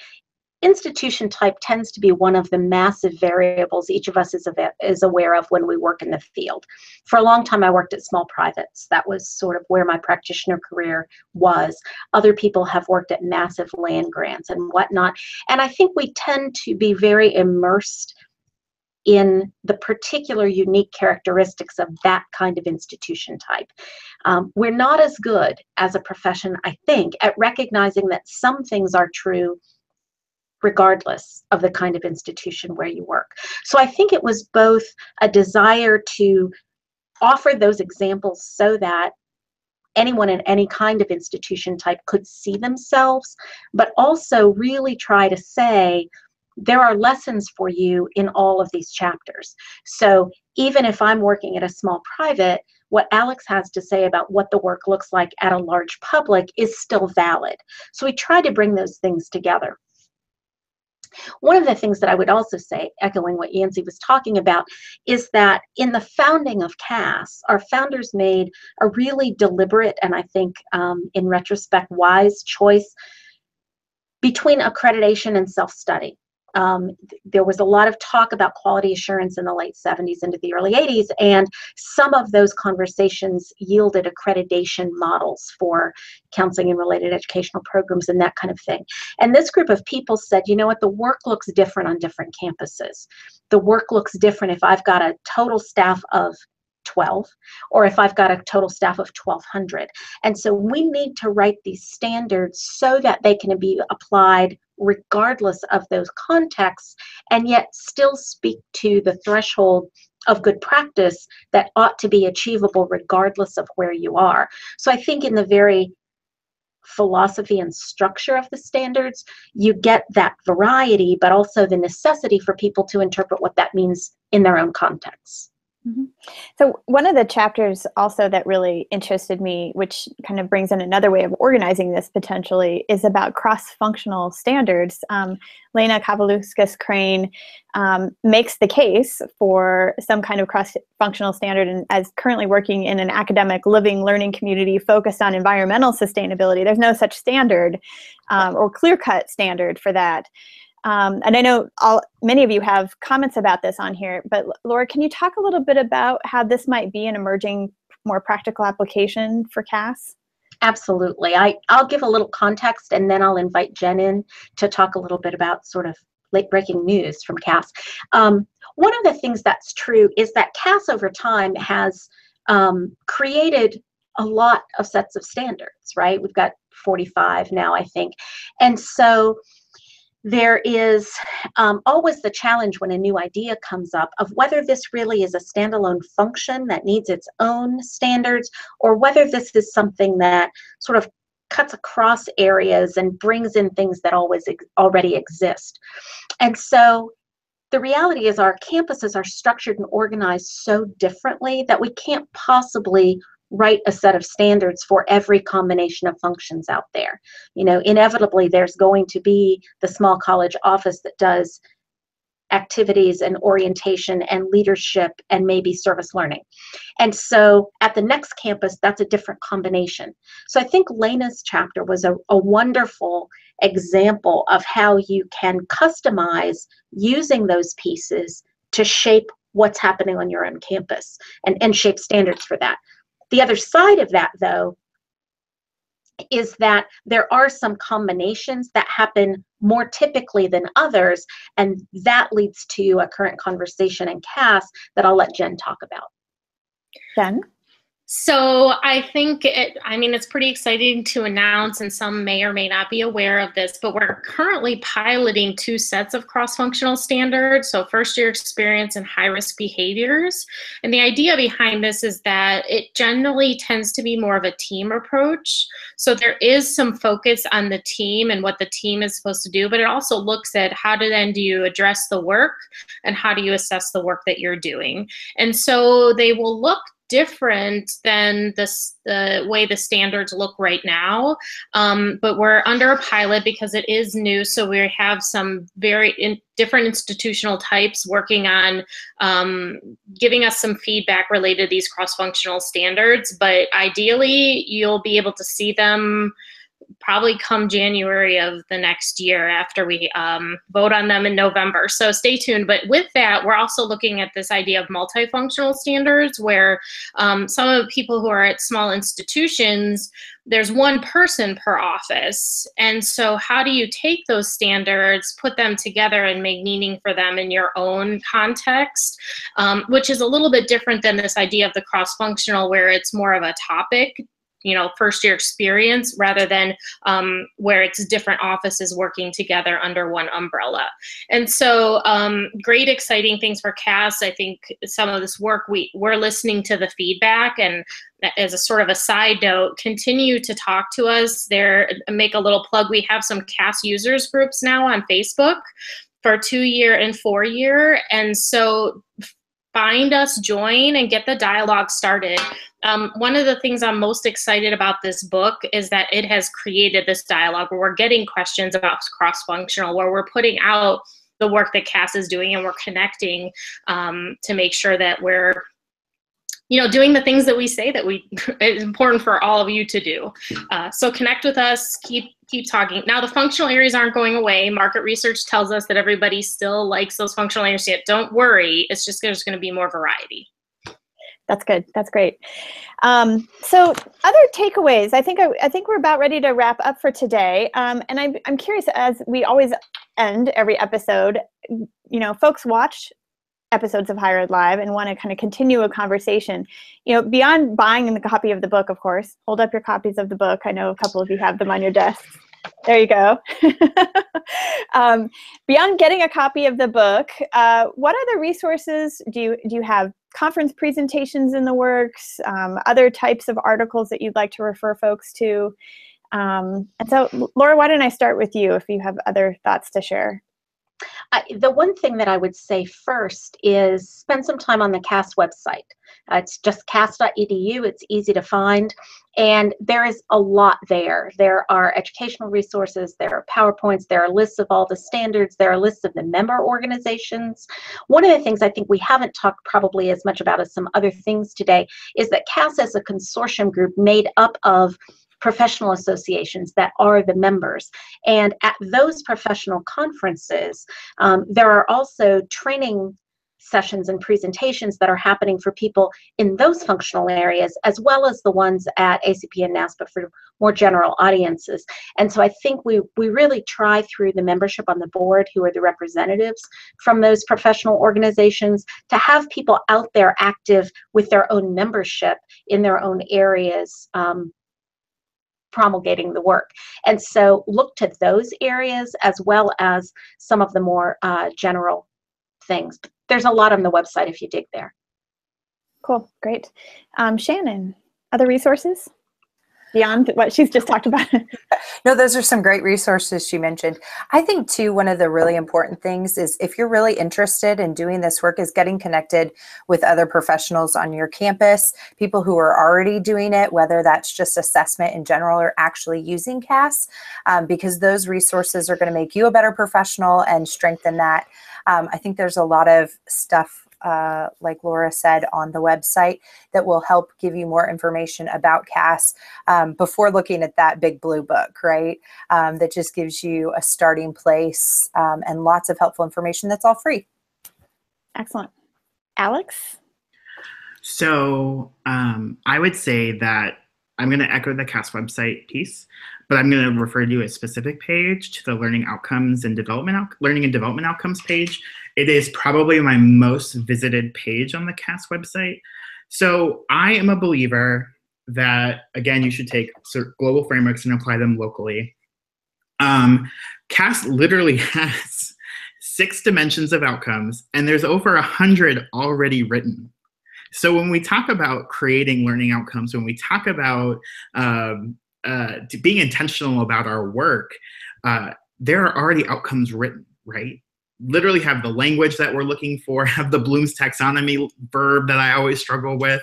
Institution type tends to be one of the massive variables each of us is, av is aware of when we work in the field. For a long time, I worked at small privates. That was sort of where my practitioner career was. Other people have worked at massive land grants and whatnot. And I think we tend to be very immersed in the particular unique characteristics of that kind of institution type. Um, we're not as good as a profession, I think, at recognizing that some things are true regardless of the kind of institution where you work. So I think it was both a desire to offer those examples so that anyone in any kind of institution type could see themselves, but also really try to say, there are lessons for you in all of these chapters. So even if I'm working at a small private, what Alex has to say about what the work looks like at a large public is still valid. So we try to bring those things together. One of the things that I would also say, echoing what Yancey was talking about, is that in the founding of C A S, our founders made a really deliberate and I think um, in retrospect wise choice between accreditation and self-study. Um, there was a lot of talk about quality assurance in the late seventies into the early eighties, and some of those conversations yielded accreditation models for counseling and related educational programs and that kind of thing. And this group of people said, you know what, the work looks different on different campuses. The work looks different if I've got a total staff of twelve or if I've got a total staff of twelve hundred. And so we need to write these standards so that they can be applied regardless of those contexts and yet still speak to the threshold of good practice that ought to be achievable regardless of where you are. So I think in the very philosophy and structure of the standards, you get that variety, but also the necessity for people to interpret what that means in their own context. Mm-hmm. So one of the chapters also that really interested me, which kind of brings in another way of organizing this potentially, is about cross-functional standards. Um, Lena Kavaluskas-Crane um, makes the case for some kind of cross-functional standard, and as currently working in an academic living learning community focused on environmental sustainability, there's no such standard um, or clear-cut standard for that. Um, and I know all, many of you have comments about this on here, but Laura, can you talk a little bit about how this might be an emerging, more practical application for C A S? Absolutely. I, I'll give a little context and then I'll invite Jen in to talk a little bit about sort of late breaking news from C A S. Um, one of the things that's true is that C A S over time has um, created a lot of sets of standards, right? We've got forty-five now, I think. And so there is um, always the challenge when a new idea comes up of whether this really is a standalone function that needs its own standards or whether this is something that sort of cuts across areas and brings in things that always ex already exist. And so the reality is our campuses are structured and organized so differently that we can't possibly write a set of standards for every combination of functions out there. You know, inevitably there's going to be the small college office that does activities and orientation and leadership and maybe service learning. And so at the next campus, that's a different combination. So I think Lena's chapter was a, a wonderful example of how you can customize using those pieces to shape what's happening on your own campus and, and shape standards for that. The other side of that, though, is that there are some combinations that happen more typically than others, and that leads to a current conversation in C A S that I'll let Jen talk about. Jen? So I think, it, I mean, it's pretty exciting to announce, and some may or may not be aware of this, but we're currently piloting two sets of cross-functional standards. So first year experience and high-risk behaviors. And the idea behind this is that it generally tends to be more of a team approach. So there is some focus on the team and what the team is supposed to do, but it also looks at how do then do you address the work and how do you assess the work that you're doing. And so they will look different than this, the way the standards look right now, um, but we're under a pilot because it is new, so we have some very in different institutional types working on um, giving us some feedback related to these cross-functional standards, but ideally you'll be able to see them probably come January of the next year after we um, vote on them in November. So stay tuned. But with that, we're also looking at this idea of multifunctional standards where um, some of the people who are at small institutions, there's one person per office. And so how do you take those standards, put them together, and make meaning for them in your own context, um, which is a little bit different than this idea of the cross-functional where it's more of a topic, you know, first year experience, rather than um, where it's different offices working together under one umbrella. And so um, great, exciting things for C A S. I think some of this work, we, we're listening to the feedback, and as a sort of a side note, continue to talk to us there, make a little plug. We have some C A S users groups now on Facebook for two year and four year. And so find us, join, and get the dialogue started. Um, one of the things I'm most excited about this book is that it has created this dialogue where we're getting questions about cross-functional, where we're putting out the work that C A S is doing, and we're connecting um, to make sure that we're, you know, doing the things that we say that we, it's important for all of you to do. Uh, so connect with us, keep keep talking. Now the functional areas aren't going away. Market research tells us that everybody still likes those functional areas yet. Don't worry, it's just there's gonna be more variety. That's good, that's great. Um, so other takeaways, I think I, I think we're about ready to wrap up for today. Um, and I'm, I'm curious, as we always end every episode, you know, folks watch episodes of Higher Ed Live and want to kind of continue a conversation, you know, beyond buying the copy of the book, of course. Hold up your copies of the book. I know a couple of you have them on your desks. There you go. um, beyond getting a copy of the book, uh, what other resources do you, do you have? Conference presentations in the works, um, other types of articles that you'd like to refer folks to? Um, and so, Laura, why don't I start with you if you have other thoughts to share? Uh, the one thing that I would say first is spend some time on the C A S website. Uh, it's just C A S dot E D U. It's easy to find. And there is a lot there. There are educational resources. There are PowerPoints. There are lists of all the standards. There are lists of the member organizations. One of the things I think we haven't talked probably as much about as some other things today is that C A S is a consortium group made up of professional associations that are the members. And at those professional conferences, um, there are also training sessions and presentations that are happening for people in those functional areas, as well as the ones at A C P A and NASPA for more general audiences. And so I think we, we really try through the membership on the board, who are the representatives from those professional organizations, to have people out there active with their own membership in their own areas, um, promulgating the work. And so look to those areas as well as some of the more uh, general things. There's a lot on the website if you dig there. Cool, great. Um, Shannon, other resources beyond what she's just talked about? No, those are some great resources she mentioned. I think too, one of the really important things is if you're really interested in doing this work is getting connected with other professionals on your campus, people who are already doing it, whether that's just assessment in general or actually using C A S, um, because those resources are going to make you a better professional and strengthen that. Um, I think there's a lot of stuff, Uh, like Laura said, on the website that will help give you more information about C A S um, before looking at that big blue book, right? Um, that just gives you a starting place um, and lots of helpful information that's all free. Excellent. Alex? So um, I would say that I'm going to echo the C A S website piece, but I'm going to refer to a specific page, to the Learning Outcomes and Development Learning and Development Outcomes page. It is probably my most visited page on the C A S website. So I am a believer that, again, you should take sort of global frameworks and apply them locally. Um, C A S literally has six dimensions of outcomes, and there's over a hundred already written. So when we talk about creating learning outcomes, when we talk about um, uh, being intentional about our work, uh, there are already outcomes written, right? Literally have the language that we're looking for, have the Bloom's taxonomy verb that I always struggle with,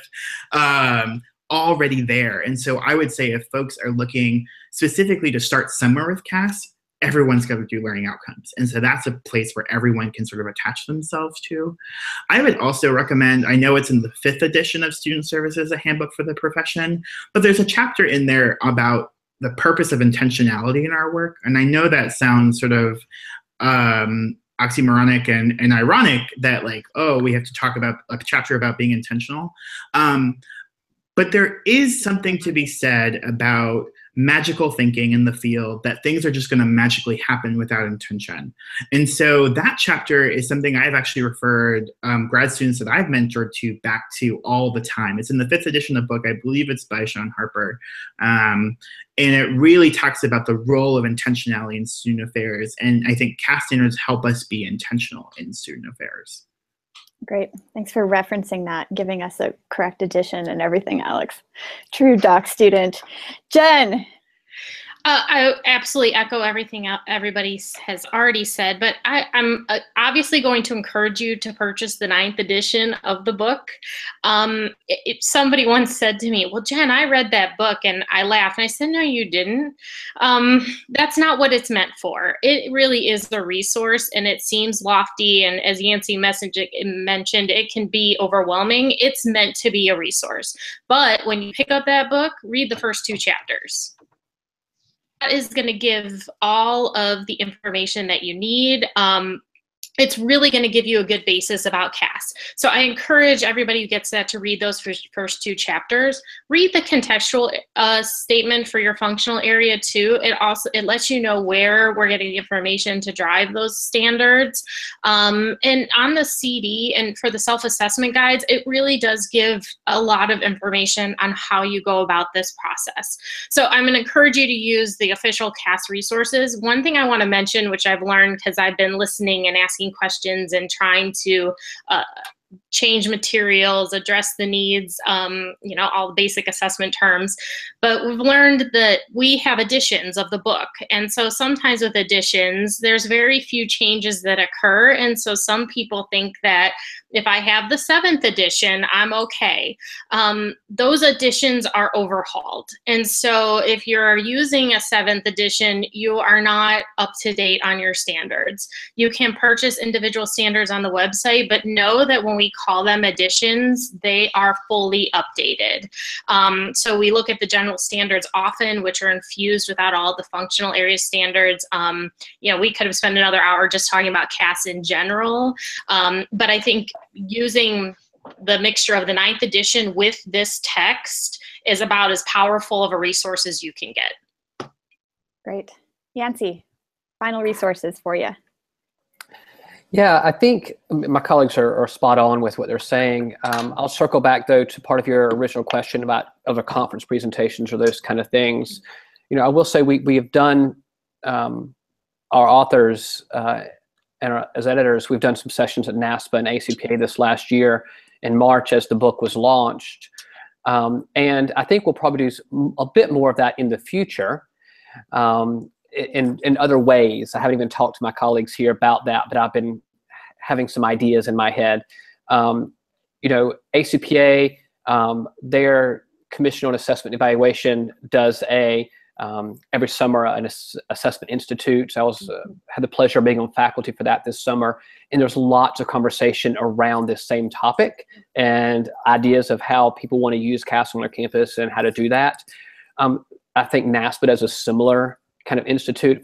um, already there. And so I would say if folks are looking specifically to start somewhere with C A S, everyone's going to do learning outcomes. And so that's a place where everyone can sort of attach themselves to. I would also recommend, I know it's in the fifth edition of Student Services, A Handbook for the Profession, but there's a chapter in there about the purpose of intentionality in our work. And I know that sounds sort of um, oxymoronic and, and ironic that like, oh, we have to talk about a chapter about being intentional. Um, but there is something to be said about magical thinking in the field that things are just going to magically happen without intention. And so that chapter is something I've actually referred um, grad students that I've mentored to back to all the time. It's in the fifth edition of the book. I believe it's by Sean Harper. Um, and it really talks about the role of intentionality in student affairs. And I think C A S standards help us be intentional in student affairs. Great. Thanks for referencing that, giving us a correct edition and everything, Alex. True doc student. Jen. Uh, I absolutely echo everything everybody has already said, but I, I'm obviously going to encourage you to purchase the ninth edition of the book. Um, it, it, somebody once said to me, well, Jen, I read that book, and I laughed. And I said, no, you didn't. Um, that's not what it's meant for. It really is a resource, and it seems lofty, and as Yancey mentioned, it can be overwhelming. It's meant to be a resource. But when you pick up that book, read the first two chapters. That is going to give all of the information that you need. Um, it's really going to give you a good basis about C A S. So I encourage everybody who gets that to read those first, first two chapters. Read the contextual uh, statement for your functional area too. It also it lets you know where we're getting the information to drive those standards. Um, and on the C D and for the self-assessment guides, it really does give a lot of information on how you go about this process. So I'm going to encourage you to use the official C A S resources. One thing I want to mention, which I've learned because I've been listening and asking questions and trying to uh, change materials, address the needs, um, you know, all the basic assessment terms. But we've learned that we have editions of the book. And so sometimes with editions, there's very few changes that occur. And so some people think that if I have the seventh edition, I'm okay. Um, those editions are overhauled. And so if you're using a seventh edition, you are not up to date on your standards. You can purchase individual standards on the website, but know that when we call them editions, they are fully updated. Um, so we look at the general standards often, which are infused without all the functional area standards. Um, you know, we could have spent another hour just talking about C A S in general, um, but I think using the mixture of the ninth edition with this text is about as powerful of a resource as you can get. Great. Yancey, final resources for you. Yeah, I think my colleagues are, are spot on with what they're saying. Um, I'll circle back, though, to part of your original question about other conference presentations or those kind of things. You know, I will say we, we have done um, our authors uh, and our, as editors, we've done some sessions at NASPA and A C P A this last year in March as the book was launched. Um, and I think we'll probably do a bit more of that in the future. Um, In, in other ways. I haven't even talked to my colleagues here about that, but I've been having some ideas in my head. Um, you know, A C P A, um, their Commission on Assessment and Evaluation does a, um, every summer, an ass assessment institute. So I was, uh, had the pleasure of being on faculty for that this summer. And there's lots of conversation around this same topic and ideas of how people want to use C A S on their campus and how to do that. Um, I think NASPA does a similar kind of institute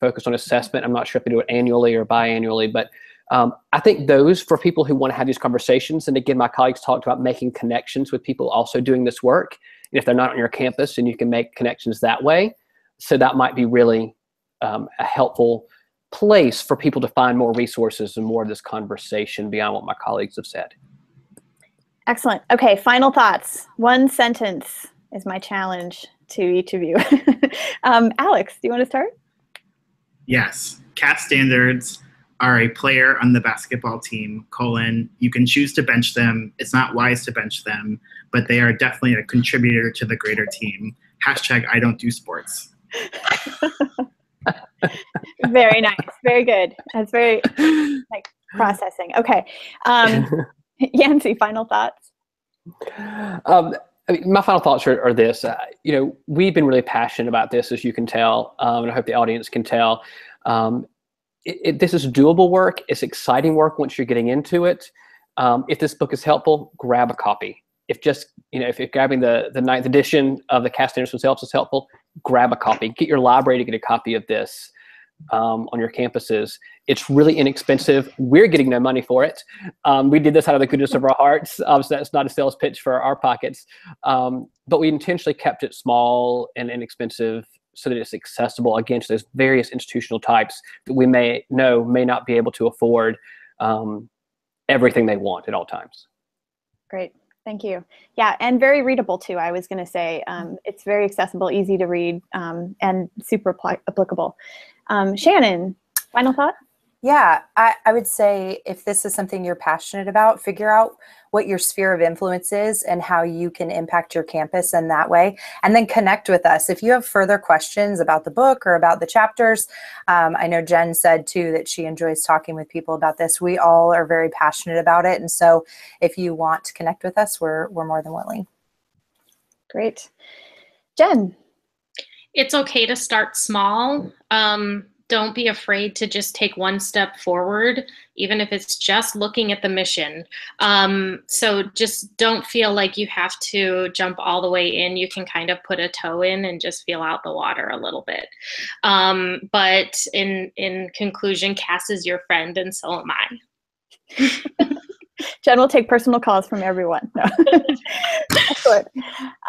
focused on assessment. I'm not sure if they do it annually or biannually, but um, I think those for people who want to have these conversations, and again, my colleagues talked about making connections with people also doing this work. And if they're not on your campus, then you can make connections that way. So that might be really um, a helpful place for people to find more resources and more of this conversation beyond what my colleagues have said. Excellent. Okay, final thoughts. One sentence is my challenge to each of you. um, Alex, do you want to start? Yes. C A S standards are a player on the basketball team, colon, you can choose to bench them. It's not wise to bench them, but they are definitely a contributor to the greater team. Hashtag I don't do sports. Very nice. Very good. That's very like processing. Okay. Um, Yancey, final thoughts? Um, I mean, my final thoughts are, are this. Uh, you know, we've been really passionate about this, as you can tell, um, and I hope the audience can tell. Um, it, it, this is doable work. It's exciting work once you're getting into it. Um, if this book is helpful, grab a copy. If just, you know, if you're grabbing the, the ninth edition of the C A S standards themselves is helpful, grab a copy. Get your library to get a copy of this um, on your campuses. It's really inexpensive. We're getting no money for it. Um, we did this out of the goodness of our hearts. Obviously, that's not a sales pitch for our pockets. Um, but we intentionally kept it small and inexpensive so that it's accessible, again, to those various institutional types that we may know may not be able to afford um, everything they want at all times. Great. Thank you. Yeah, and very readable too, I was going to say. Um, it's very accessible, easy to read, um, and super applicable. Um, Shannon, final thought? Yeah, I, I would say if this is something you're passionate about, figure out what your sphere of influence is and how you can impact your campus in that way, and then connect with us. If you have further questions about the book or about the chapters, um, I know Jen said too that she enjoys talking with people about this. We all are very passionate about it, and so if you want to connect with us, we're, we're more than willing. Great. Jen? It's okay to start small. Um, Don't be afraid to just take one step forward, even if it's just looking at the mission. Um, so just don't feel like you have to jump all the way in. You can kind of put a toe in and just feel out the water a little bit. Um, but in, in conclusion, C A S is your friend, and so am I. Jen will take personal calls from everyone. No. Excellent.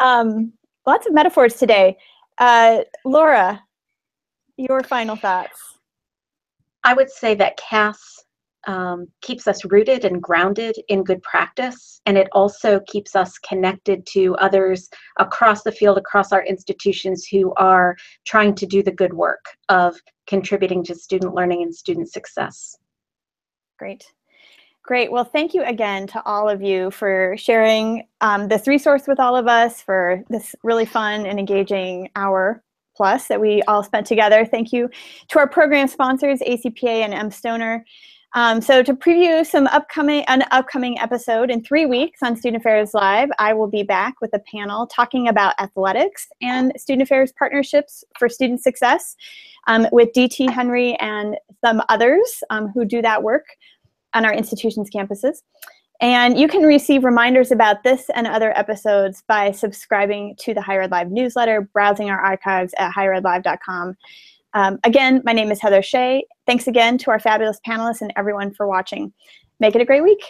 Um, lots of metaphors today. Uh, Laura. Your final thoughts? I would say that C A S um, keeps us rooted and grounded in good practice, and it also keeps us connected to others across the field, across our institutions who are trying to do the good work of contributing to student learning and student success. Great. Great. Well, thank you again to all of you for sharing um, this resource with all of us, for this really fun and engaging hour plus that we all spent together. Thank you to our program sponsors, A C P A and M. Stoner. Um, so to preview some upcoming, an upcoming episode in three weeks on Student Affairs Live, I will be back with a panel talking about athletics and student affairs partnerships for student success um, with D T Henry and some others um, who do that work on our institution's campuses. And you can receive reminders about this and other episodes by subscribing to the Higher Ed Live newsletter, browsing our archives at higher ed live dot com. Um, again, my name is Heather Shea. Thanks again to our fabulous panelists and everyone for watching. Make it a great week.